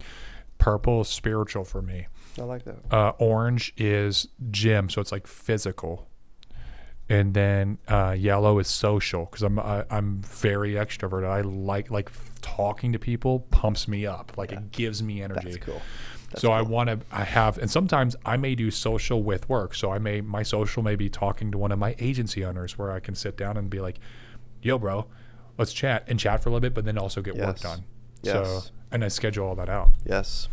Purple is spiritual for me. I like that. Uh, orange is gym. So it's like physical. And then uh, yellow is social because I'm I, I'm very extroverted. I like like talking to people pumps me up. Like yeah. it gives me energy. That's cool. That's so cool. I want to I have and sometimes I may do social with work. So I may my social may be talking to one of my agency owners where I can sit down and be like, "Yo, bro, let's chat and chat for a little bit," but then also get yes. work done. Yes. So and I schedule all that out. Yes.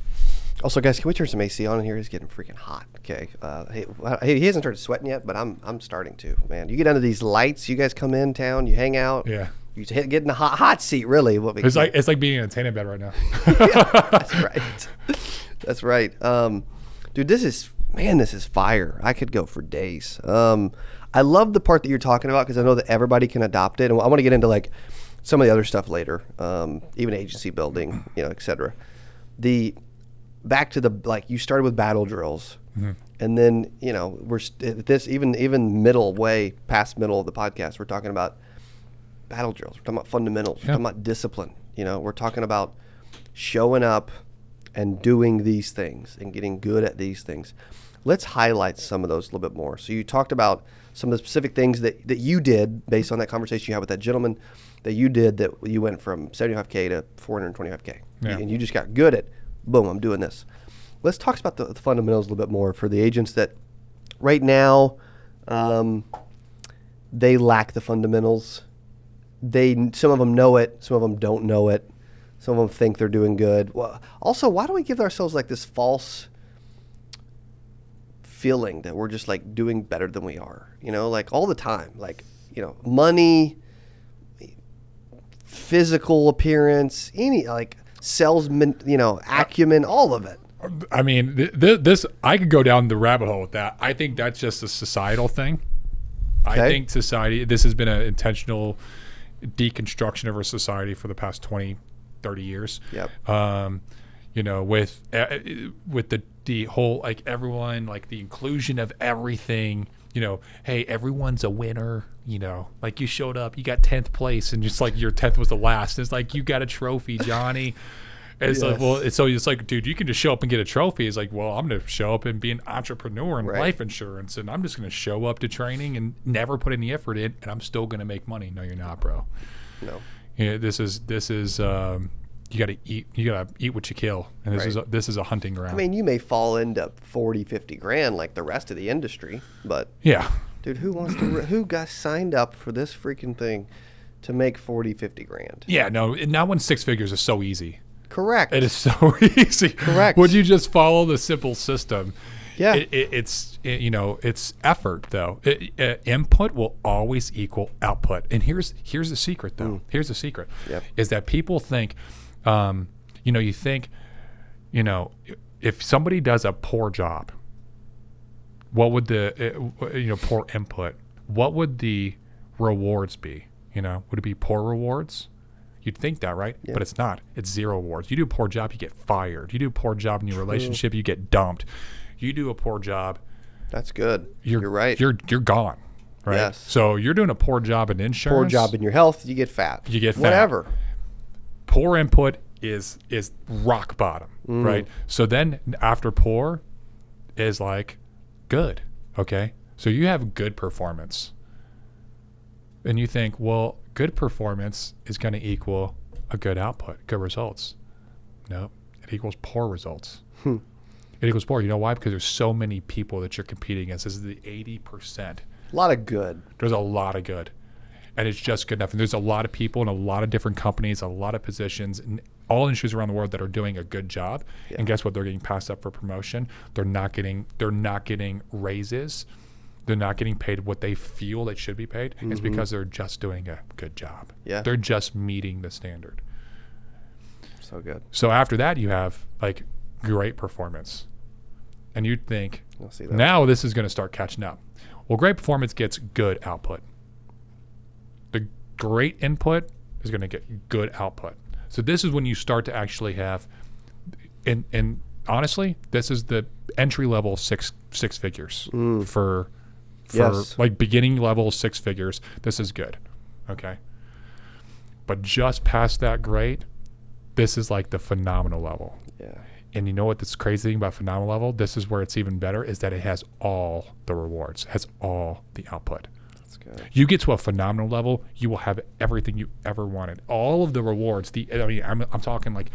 Also, guys, can we turn some A C on in here? It's getting freaking hot. Okay, uh, he, he hasn't started sweating yet, but I'm I'm starting to. Man, you get under these lights. You guys come in town. You hang out. Yeah. You get in the hot hot seat. Really, what it's like. It's like being in a tanning bed right now. Yeah, that's right. That's right. Um, dude, this is man. This is fire. I could go for days. Um, I love the part that you're talking about because I know that everybody can adopt it, and I want to get into like some of the other stuff later, um, even agency building, you know, et cetera. The back to the like you started with battle drills, mm-hmm. and then you know we're this even even middle way past middle of the podcast we're talking about battle drills. We're talking about fundamentals. Yeah. We're talking about discipline. You know, we're talking about showing up and doing these things and getting good at these things. Let's highlight some of those a little bit more. So you talked about some of the specific things that, that you did based on that conversation you had with that gentleman that you did that you went from seventy-five K to four hundred twenty-five K. Yeah. And you just got good at, boom, I'm doing this. Let's talk about the, the fundamentals a little bit more for the agents that right now um, they lack the fundamentals. They Some of them know it. Some of them don't know it. Some of them think they're doing good. Well, also, why do we give ourselves like this false feeling that we're just like doing better than we are, you know, like all the time, like, you know, money, physical appearance, any like salesman, you know, acumen, all of it. I mean, th th this, I could go down the rabbit hole with that. I think that's just a societal thing. Okay. I think society, this has been an intentional deconstruction of our society for the past twenty, thirty years. Yep. Um, you know, with, uh, with the, the whole, like everyone, like the inclusion of everything, you know, hey, everyone's a winner, you know, like you showed up, you got tenth place and just like your tenth was the last. It's like, you got a trophy, Johnny. And it's yes. like, well, it's, so it's like, dude, you can just show up and get a trophy. It's like, well, I'm going to show up and be an entrepreneur in right. life insurance. And I'm just going to show up to training and never put any effort in. And I'm still going to make money. No, you're not, bro. No, you know, this is, this is, um, you gotta eat. You gotta eat what you kill, and this right. is a, this is a hunting ground. I mean, you may fall into forty, fifty grand like the rest of the industry, but yeah, dude, who wants to? Who got signed up for this freaking thing to make forty, fifty grand? Yeah, no, not when six figures is so easy. Correct. It is so easy. Correct. Would you just follow the simple system? Yeah, it, it, it's it, you know it's effort though. It, uh, input will always equal output, and here's here's the secret though. Mm. Here's the secret yep. is that people think. Um, you know, you think, you know, if somebody does a poor job, what would the, you know, poor input, what would the rewards be? You know, would it be poor rewards? You'd think that, right? Yeah. But it's not. It's zero rewards. You do a poor job, you get fired. You do a poor job in your relationship, you get dumped. You do a poor job. That's good. You're, you're right. You're, you're gone. Right. Yes. So you're doing a poor job in insurance. Poor job in your health. You get fat. You get fat. Whatever. Poor input is is rock bottom, mm. right? So then after poor is like good, okay? So you have good performance. And you think, well, good performance is going to equal a good output, good results. No, it equals poor results. Hmm. It equals poor. You know why? Because there's so many people that you're competing against. This is the eighty percent. A lot of good. There's a lot of good. And it's just good enough. And there's a lot of people in a lot of different companies, a lot of positions, and all industries around the world that are doing a good job. Yeah. And guess what? They're getting passed up for promotion. They're not getting. They're not getting raises. They're not getting paid what they feel they should be paid. Mm-hmm. It's because they're just doing a good job. Yeah. They're just meeting the standard. So good. So after that, you have like great performance, and you'd think I'll see that. Now this is going to start catching up. Well, great performance gets good output. Great input is going to get good output. So this is when you start to actually have, and and honestly, this is the entry level six six figures mm. for, for yes. like beginning level six figures. This is good, okay. But just past that grade, this is like the phenomenal level. Yeah. And you know what? This crazy thing about phenomenal level. This is where it's even better is that it has all the rewards, has all the output. You get to a phenomenal level, you will have everything you ever wanted. All of the rewards, the I mean, I'm, I'm talking like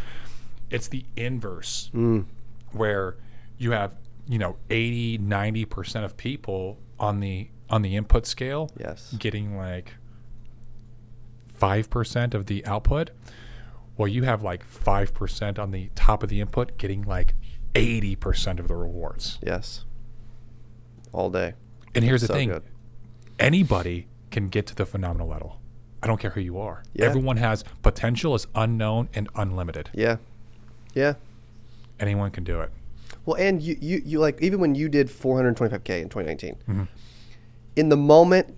it's the inverse mm. where you have, you know, eighty, ninety percent of people on the on the input scale yes. getting like five percent of the output. Well, you have like five percent on the top of the input getting like eighty percent of the rewards. Yes. All day. And here's so the thing. Good. Anybody can get to the phenomenal level. I don't care who you are. Yeah. Everyone has potential. Is unknown and unlimited. Yeah. Yeah. Anyone can do it. Well, and you, you, you like, even when you did four twenty-five K in twenty nineteen, mm-hmm. in the moment,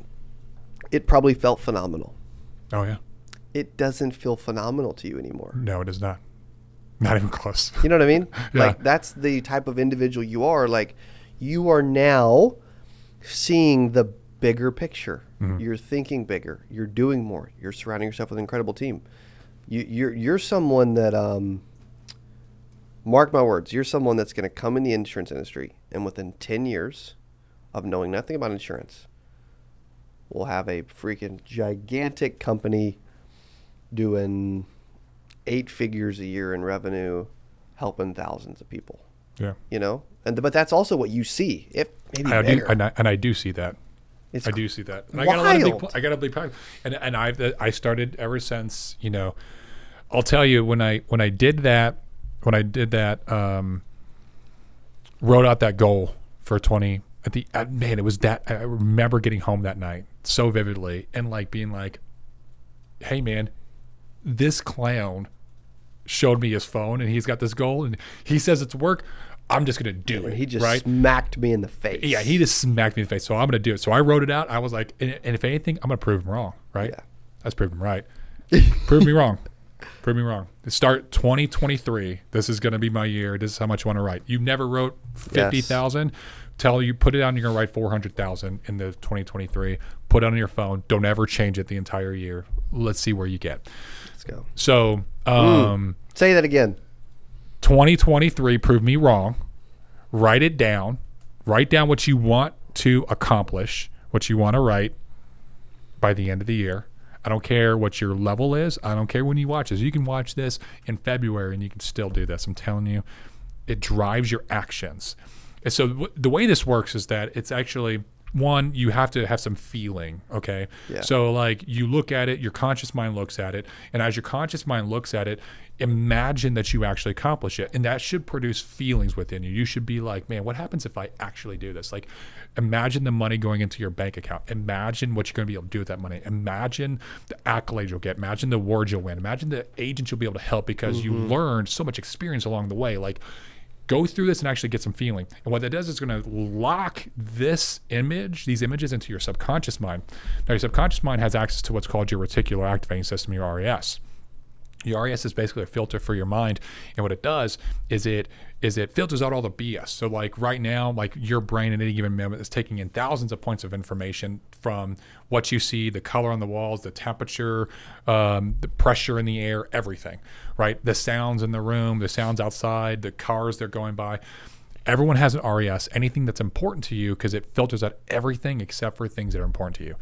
it probably felt phenomenal. Oh, yeah. It doesn't feel phenomenal to you anymore. No, it is not. Not even close. You know what I mean? Yeah. Like, that's the type of individual you are. Like, you are now seeing the bigger picture. Mm-hmm. You're thinking bigger. You're doing more. You're surrounding yourself with an incredible team. You, you're, you're someone that, um, mark my words, you're someone that's going to come in the insurance industry, and within ten years of knowing nothing about insurance, we'll have a freaking gigantic company doing eight figures a year in revenue, helping thousands of people. Yeah. You know? And but that's also what you see. If maybe I do, and, I, and I do see that. It's I do see that. And I got a lot of big, I got a big problem. And and I've I started ever since, you know, I'll tell you, when I when I did that, when I did that, um, wrote out that goal for twenty at the uh, man, it was that I remember getting home that night so vividly and like being like, hey man, this clown showed me his phone and he's got this goal and he says it's work. I'm just going to do it. He just right? smacked me in the face. Yeah. He just smacked me in the face. So I'm going to do it. So I wrote it out. I was like, and, and if anything, I'm going to prove him wrong. Right. Yeah. That's proved him right. Prove me wrong. Prove me wrong. Start twenty twenty-three. This is going to be my year. This is how much you want to write. You never wrote fifty thousand. Yes. Tell you, put it down, you're going to write four hundred thousand in the twenty twenty-three. Put it on your phone. Don't ever change it the entire year. Let's see where you get. Let's go. So, um, mm. say that again. twenty twenty-three, prove me wrong. Write it down. Write down what you want to accomplish, what you want to write by the end of the year. I don't care what your level is. I don't care when you watch this. You can watch this in February and you can still do this. I'm telling you, it drives your actions. And so w the way this works is that it's actually, one, you have to have some feeling, okay? Yeah. So like you look at it, your conscious mind looks at it, and as your conscious mind looks at it, imagine that you actually accomplish it. And that should produce feelings within you. You should be like, man, what happens if I actually do this? Like, imagine the money going into your bank account. Imagine what you're going to be able to do with that money. Imagine the accolades you'll get. Imagine the awards you'll win. Imagine the agents you'll be able to help because mm-hmm. you learned so much experience along the way. Like, go through this and actually get some feeling. And what that does is going to lock this image, these images into your subconscious mind. Now, your subconscious mind has access to what's called your reticular activating system, your R A S. Your R A S is basically a filter for your mind. And what it does is it is it filters out all the B S. So like right now, like your brain at any given moment is taking in thousands of points of information from what you see, the color on the walls, the temperature, um, the pressure in the air, everything, right? The sounds in the room, the sounds outside, the cars they're going by. Everyone has an R A S, anything that's important to you, because it filters out everything except for things that are important to you.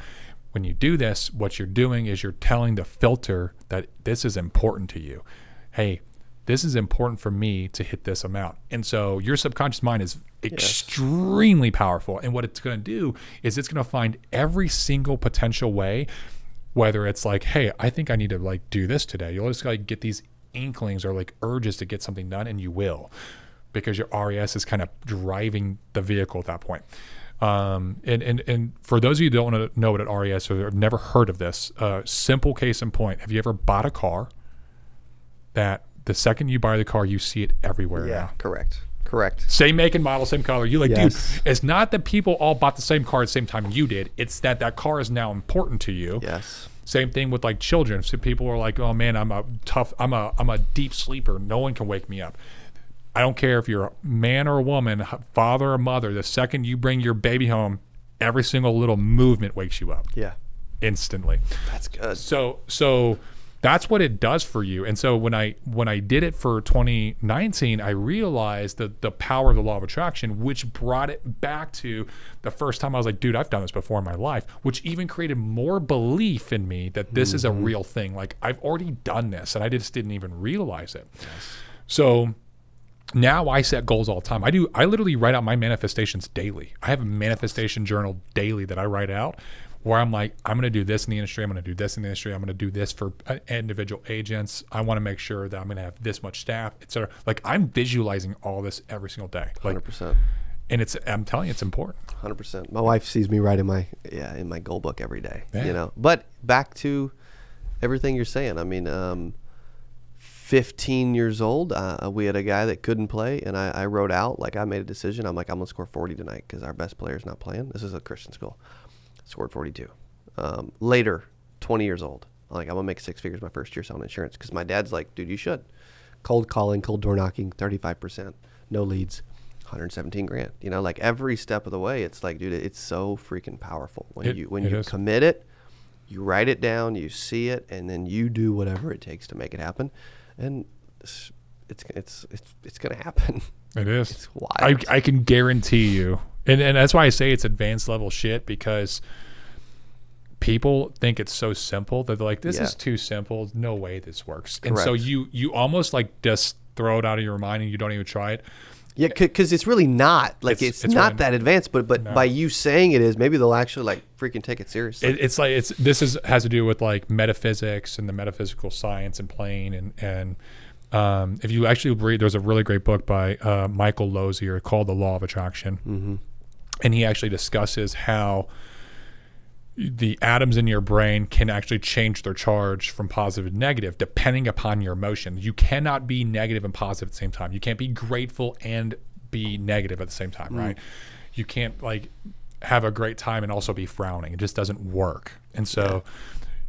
When you do this, what you're doing is you're telling the filter that this is important to you. Hey, this is important for me to hit this amount. And so your subconscious mind is extremely yes. powerful. And what it's going to do is it's going to find every single potential way, whether it's like, hey, I think I need to like do this today. You'll just like get these inklings or like urges to get something done, and you will, because your R A S is kind of driving the vehicle at that point. Um, and, and, and for those of you who don't know what an R A S is or have never heard of this, uh, simple case in point, have you ever bought a car that the second you buy the car, you see it everywhere yeah, now? Correct. Correct. Same make and model, same color. You're like, yes. dude, it's not that people all bought the same car at the same time you did. It's that that car is now important to you. Yes. Same thing with like children. So people are like, oh man, I'm a tough, I'm a, I'm a deep sleeper. No one can wake me up. I don't care if you're a man or a woman, father or mother, the second you bring your baby home, every single little movement wakes you up. Yeah. Instantly. That's good. So so that's what it does for you. And so when I when I did it for twenty nineteen, I realized that the power of the law of attraction, which brought it back to the first time I was like, dude, I've done this before in my life, which even created more belief in me that this mm-hmm. is a real thing. Like, I've already done this and I just didn't even realize it. Yes. So now I set goals all the time. I do. I literally write out my manifestations daily. I have a manifestation journal daily that I write out where I'm like, I'm going to do this in the industry. I'm going to do this in the industry. I'm going to do this for individual agents. I want to make sure that I'm going to have this much staff, et cetera. Like, I'm visualizing all this every single day. Like, one hundred percent. And it's, I'm telling you, it's important. one hundred percent. My wife sees me writing my, yeah, in my goal book every day, yeah. you know, but back to everything you're saying. I mean, um, fifteen years old, uh, we had a guy that couldn't play, and I, I wrote out, like, I made a decision. I'm like, I'm gonna score forty tonight because our best player's not playing. This is a Christian school. Scored forty-two. Um, later, twenty years old, I'm like, I'm gonna make six figures my first year selling insurance because my dad's like, dude, you should. Cold calling, cold door knocking, thirty-five percent, no leads. one hundred seventeen grand, you know, like every step of the way. It's like, dude, it's so freaking powerful when it, you when you is. commit it, you write it down, you see it, and then you do whatever it takes to make it happen, and it's it's it's, it's gonna happen. It is. It's wild. I, I can guarantee you, and and that's why I say it's advanced level shit, because people think it's so simple that they're like, this yeah. is too simple. No way this works. Correct. And so you you almost like just throw it out of your mind and you don't even try it. Yeah, because it's really not like it's, it's, it's not really that advanced, but but no. by you saying it is, maybe they'll actually like freaking take it seriously. It, it's like it's this is has to do with like metaphysics and the metaphysical science and playing and and um, if you actually read, there's a really great book by uh, Michael Lozier called The Law of Attraction, mm-hmm. and he actually discusses how the atoms in your brain can actually change their charge from positive to negative depending upon your emotion. You cannot be negative and positive at the same time. You can't be grateful and be negative at the same time, mm. right? You can't like have a great time and also be frowning. It just doesn't work. And so yeah.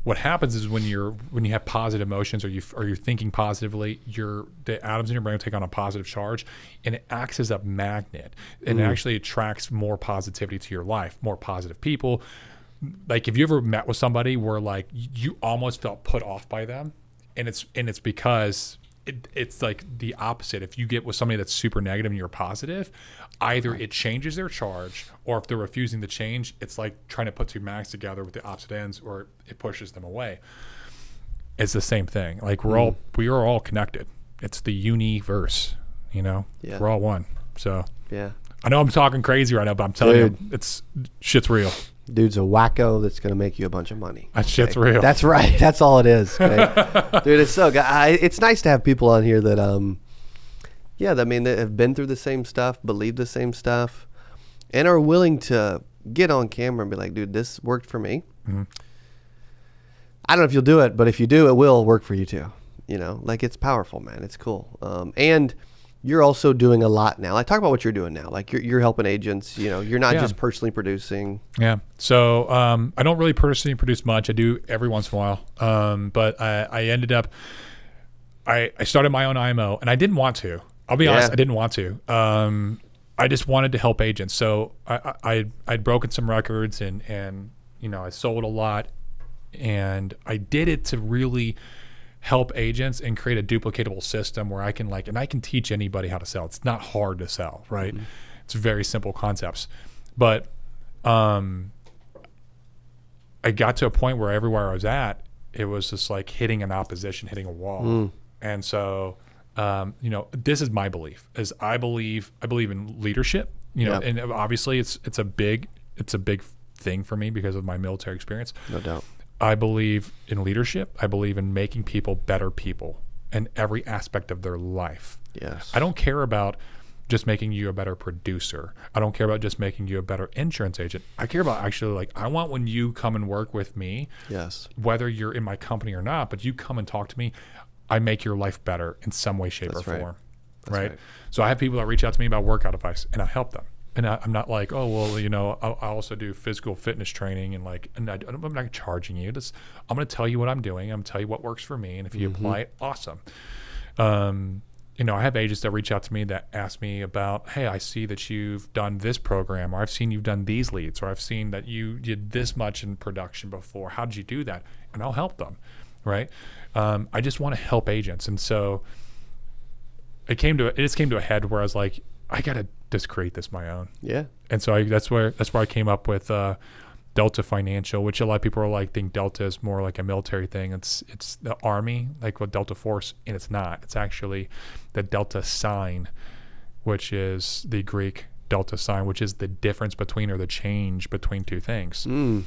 what happens is when you're when you have positive emotions or you or you're thinking positively, your the atoms in your brain will take on a positive charge, and it acts as a magnet, and mm. it actually attracts more positivity to your life, more positive people. Like, if you ever met with somebody where like you almost felt put off by them, and it's and it's because it, it's like the opposite. If you get with somebody that's super negative and you're positive, either it changes their charge, or if they're refusing to change, it's like trying to put two mags together with the opposite ends, or it pushes them away. It's the same thing. Like, we're mm. all we are all connected. It's the universe, you know. Yeah. We're all one. So yeah, I know I'm talking crazy right now, but I'm telling Dude. you, it's shit's real. Dude's a wacko that's going to make you a bunch of money. That okay? shit's real. That's right. That's all it is. Okay? Dude, it's so good. I, it's nice to have people on here that, um, yeah, I mean, that have been through the same stuff, believe the same stuff, and are willing to get on camera and be like, dude, this worked for me. Mm-hmm. I don't know if you'll do it, but if you do, it will work for you too. You know, like, it's powerful, man. It's cool. Um, and you're also doing a lot now. Like, talk about what you're doing now. Like, you're, you're helping agents, you know, you're not yeah. just personally producing. Yeah. So um, I don't really personally produce much. I do every once in a while. Um, but I, I ended up, I, I started my own I M O, and I didn't want to. I'll be yeah. honest, I didn't want to. Um, I just wanted to help agents. So I, I, I'd broken some records, and, and, you know, I sold a lot, and I did it to really help agents and create a duplicatable system where I can like, and I can teach anybody how to sell. It's not hard to sell, right? Mm-hmm. It's very simple concepts. But um, I got to a point where everywhere I was at, it was just like hitting an opposition, hitting a wall. Mm. And so, um, you know, this is my belief, is I believe, I believe in leadership, you know, yeah. and obviously it's, it's a big, it's a big thing for me because of my military experience. No doubt. I believe in leadership. I believe in making people better people in every aspect of their life. Yes. I don't care about just making you a better producer. I don't care about just making you a better insurance agent. I care about actually, like, I want when you come and work with me, yes. whether you're in my company or not, but you come and talk to me, I make your life better in some way, shape, That's or right. form. Right? right? So I have people that reach out to me about workout advice, and I help them. And I, I'm not like, oh, well, you know, I, I also do physical fitness training, and like, and I, I'm not charging you. Just, I'm going to tell you what I'm doing. I'm going to tell you what works for me. And if you mm-hmm. apply it, awesome. Um, you know, I have agents that reach out to me that ask me about, hey, I see that you've done this program, or I've seen you've done these leads, or I've seen that you did this much in production before. How did you do that? And I'll help them. Right. Um, I just want to help agents. And so it came to, it just came to a head where I was like, I got to just create this my own. Yeah. And so I, that's where that's where I came up with uh, Delta Financial, which a lot of people are like, think Delta is more like a military thing. It's it's the Army, like with Delta Force, and it's not. It's actually the Delta sign, which is the Greek Delta sign, which is the difference between, or the change between, two things. Mm.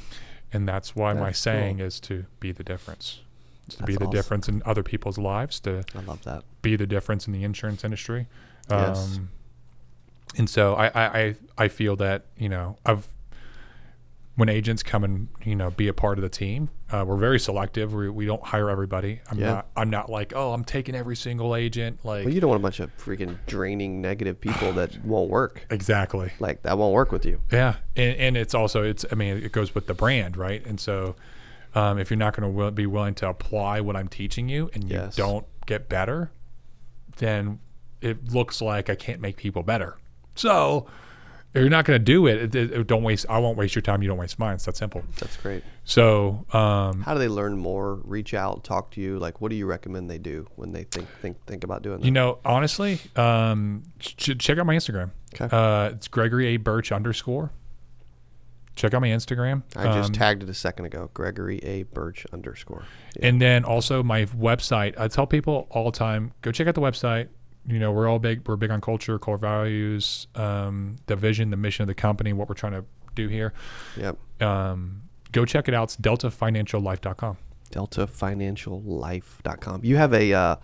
And that's why that's my saying cool. is to be the difference. It's to that's be the awesome. difference in other people's lives, to I love that. be the difference in the insurance industry. Um, yes. And so I, I, I feel that, you know, I've, when agents come and, you know, be a part of the team, uh, we're very selective. We, we don't hire everybody. I'm yeah. not, I'm not like, oh, I'm taking every single agent. Like, well, you don't want a bunch of freaking draining negative people that won't work. Exactly. Like that won't work with you. Yeah. And, and it's also, it's, I mean, it goes with the brand, right? And so, um, if you're not going to be willing to apply what I'm teaching you and you yes. don't get better, then it looks like I can't make people better. So if you're not going to do it, it, it, don't waste, I won't waste your time. You don't waste mine. It's that simple. That's great. So, um, how do they learn more, reach out, talk to you? Like, what do you recommend they do when they think, think, think about doing that? You know, honestly, um, ch check out my Instagram. Okay. Uh, it's Gregory A Birch underscore. Check out my Instagram. I just um, tagged it a second ago. Gregory A Birch underscore. Yeah. And then also my website. I tell people all the time, go check out the website. You know, we're all big, we're big on culture, core values, um, the vision, the mission of the company, what we're trying to do here. Yep. Um, go check it out. It's delta financial life dot com. delta financial life dot com. You have a, uh,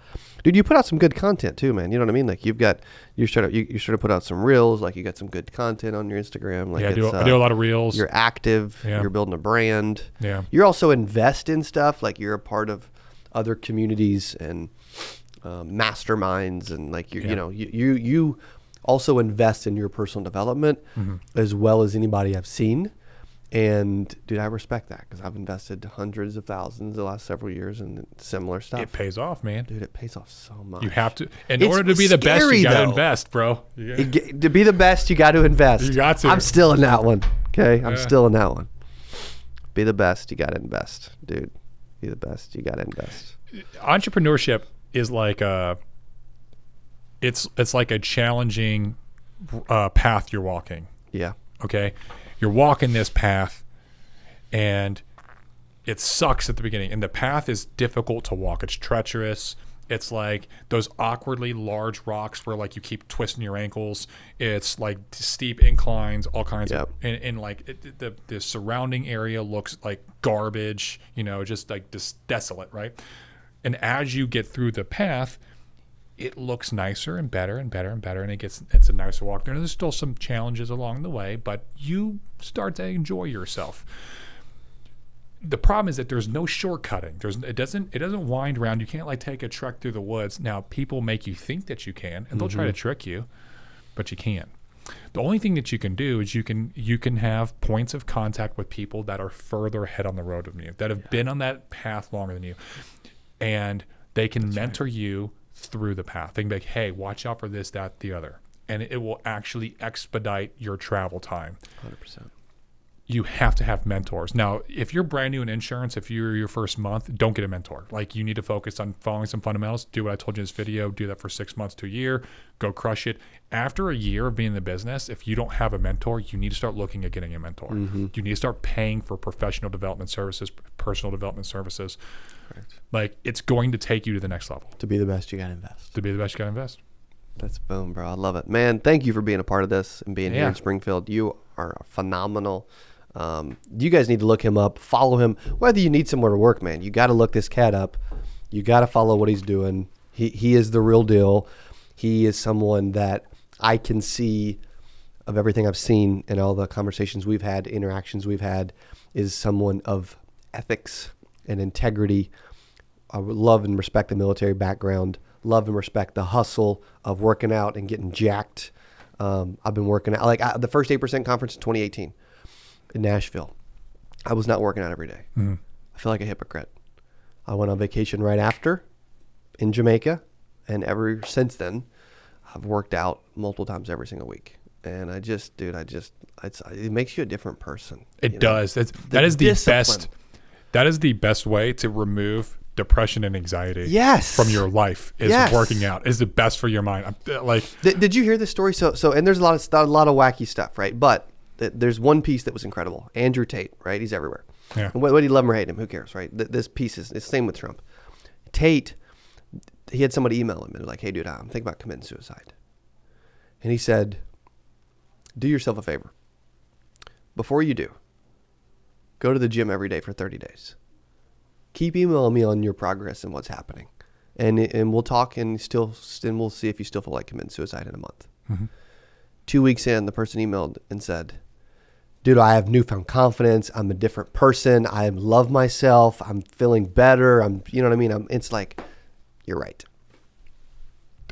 dude, you put out some good content too, man. You know what I mean? Like you've got, you sort of, you, you sort of put out some reels, like you got some good content on your Instagram. Like yeah, I do, uh, I do a lot of reels. You're active. Yeah. You're building a brand. Yeah. You're also invest in stuff. Like you're a part of other communities and, Um, masterminds and like you yeah. you know you, you you also invest in your personal development mm-hmm. as well as anybody I've seen. And dude, I respect that because I've invested hundreds of thousands the last several years in similar stuff. It pays off, man. Dude, it pays off so much. You have to in it's order to be scary, the best you got to invest, bro. Yeah. It, to be the best you got to invest. You got to. I'm still in that one. Okay, I'm yeah. still in that one. Be the best you got to invest, dude. Be the best you got to invest. Entrepreneurship is like a, it's it's like a challenging uh, path you're walking. Yeah. Okay. You're walking this path, and it sucks at the beginning. And the path is difficult to walk. It's treacherous. It's like those awkwardly large rocks where like you keep twisting your ankles. It's like steep inclines, all kinds yep. of, and, and like it, the the surrounding area looks like garbage. You know, just like just desolate, right? And as you get through the path, it looks nicer and better and better and better, and it gets it's a nicer walk. There's still some challenges along the way, but you start to enjoy yourself. The problem is that there's no shortcutting. There's it doesn't it doesn't wind around. You can't like take a trek through the woods. Now people make you think that you can, and mm-hmm. they'll try to trick you, but you can't. The only thing that you can do is you can you can have points of contact with people that are further ahead on the road than you, that have yeah. been on that path longer than you. And they can That's mentor right. you through the path. They can be like, hey, watch out for this, that, the other. And it will actually expedite your travel time. one hundred percent. You have to have mentors. Now, if you're brand new in insurance, if you're your first month, don't get a mentor. Like you need to focus on following some fundamentals. Do what I told you in this video. Do that for six months to a year. Go crush it. After a year of being in the business, if you don't have a mentor, you need to start looking at getting a mentor. Mm-hmm. You need to start paying for professional development services, personal development services. Right. Like it's going to take you to the next level. To be the best, you got to invest. To be the best, you got to invest. That's boom, bro. I love it. Man, thank you for being a part of this and being yeah. here in Springfield. You are phenomenal. Um, you guys need to look him up, follow him, whether you need somewhere to work, man. You got to look this cat up. You got to follow what he's doing. He, he is the real deal. He is someone that I can see of everything I've seen and all the conversations we've had, interactions we've had, is someone of ethics and integrity. I love and respect the military background, love and respect the hustle of working out and getting jacked. Um, I've been working out like I, the first eight percent conference in twenty eighteen. In Nashville, I was not working out every day. Mm. I feel like a hypocrite. I went on vacation right after in Jamaica, and ever since then, I've worked out multiple times every single week. And I just, dude, I just, it's, it makes you a different person. It does. That's, that is the discipline. best. That is the best way to remove depression and anxiety yes. from your life is yes. working out is the best for your mind. I'm, like, did, did you hear this story? So, so, and there's a lot of a lot of wacky stuff, right? But there's one piece that was incredible. Andrew Tate, right? He's everywhere. Yeah. Whether you love him or hate him, who cares, right? This piece is the same with Trump. Tate, he had somebody email him and like, hey, dude, I'm thinking about committing suicide. And he said, do yourself a favor. Before you do, Go to the gym every day for thirty days. Keep emailing me on your progress and what's happening. And and we'll talk and still and we'll see if you still feel like committing suicide in a month. Mm-hmm. Two weeks in, the person emailed and said, dude, I have newfound confidence. I'm a different person. I love myself. I'm feeling better. I'm, you know what I mean? I'm, it's like, you're right.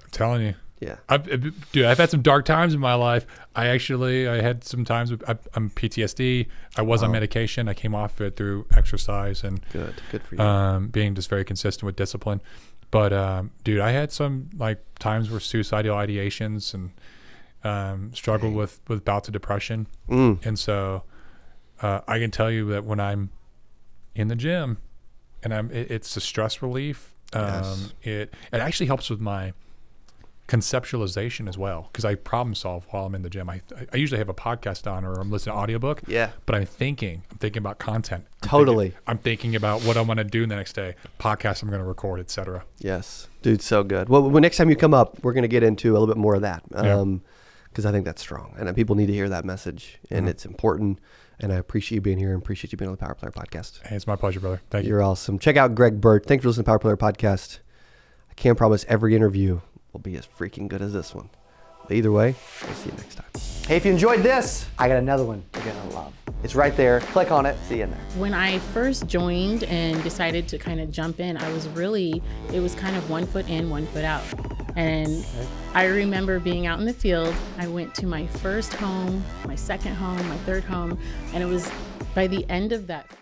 I'm telling you. Yeah. I've, dude, I've had some dark times in my life. I actually, I had some times, I, I'm P T S D. I was wow. on medication. I came off it through exercise and good, good for you. Um, being just very consistent with discipline. But um, dude, I had some like times where suicidal ideations and um, struggled Dang. with, with bouts of depression. Mm. And so uh, I can tell you that when I'm in the gym and I'm, it, it's a stress relief. Um, yes. It, it actually helps with my conceptualization as well, because I problem solve while I'm in the gym. I, I usually have a podcast on or I'm listening to audiobook. Yeah. But I'm thinking, I'm thinking about content. I'm totally. Thinking, I'm thinking about what I'm going to do the next day, podcast I'm going to record, et cetera. Yes. Dude, so good. Well, well, next time you come up, we're going to get into a little bit more of that. Um, because yeah. I think that's strong and people need to hear that message and mm-hmm. it's important. And I appreciate you being here and appreciate you being on the Power Player Podcast. Hey, it's my pleasure, brother. Thank you. You're awesome. Check out Greg Birch. Thanks for listening to Power Player Podcast. I can't promise every interview will be as freaking good as this one. But either way, we'll see you next time. Hey, if you enjoyed this, I got another one you're gonna love. It's right there, click on it, see you in there. When I first joined and decided to kind of jump in, I was really, it was kind of one foot in, one foot out. And I remember being out in the field, I went to my first home, my second home, my third home, and it was by the end of that.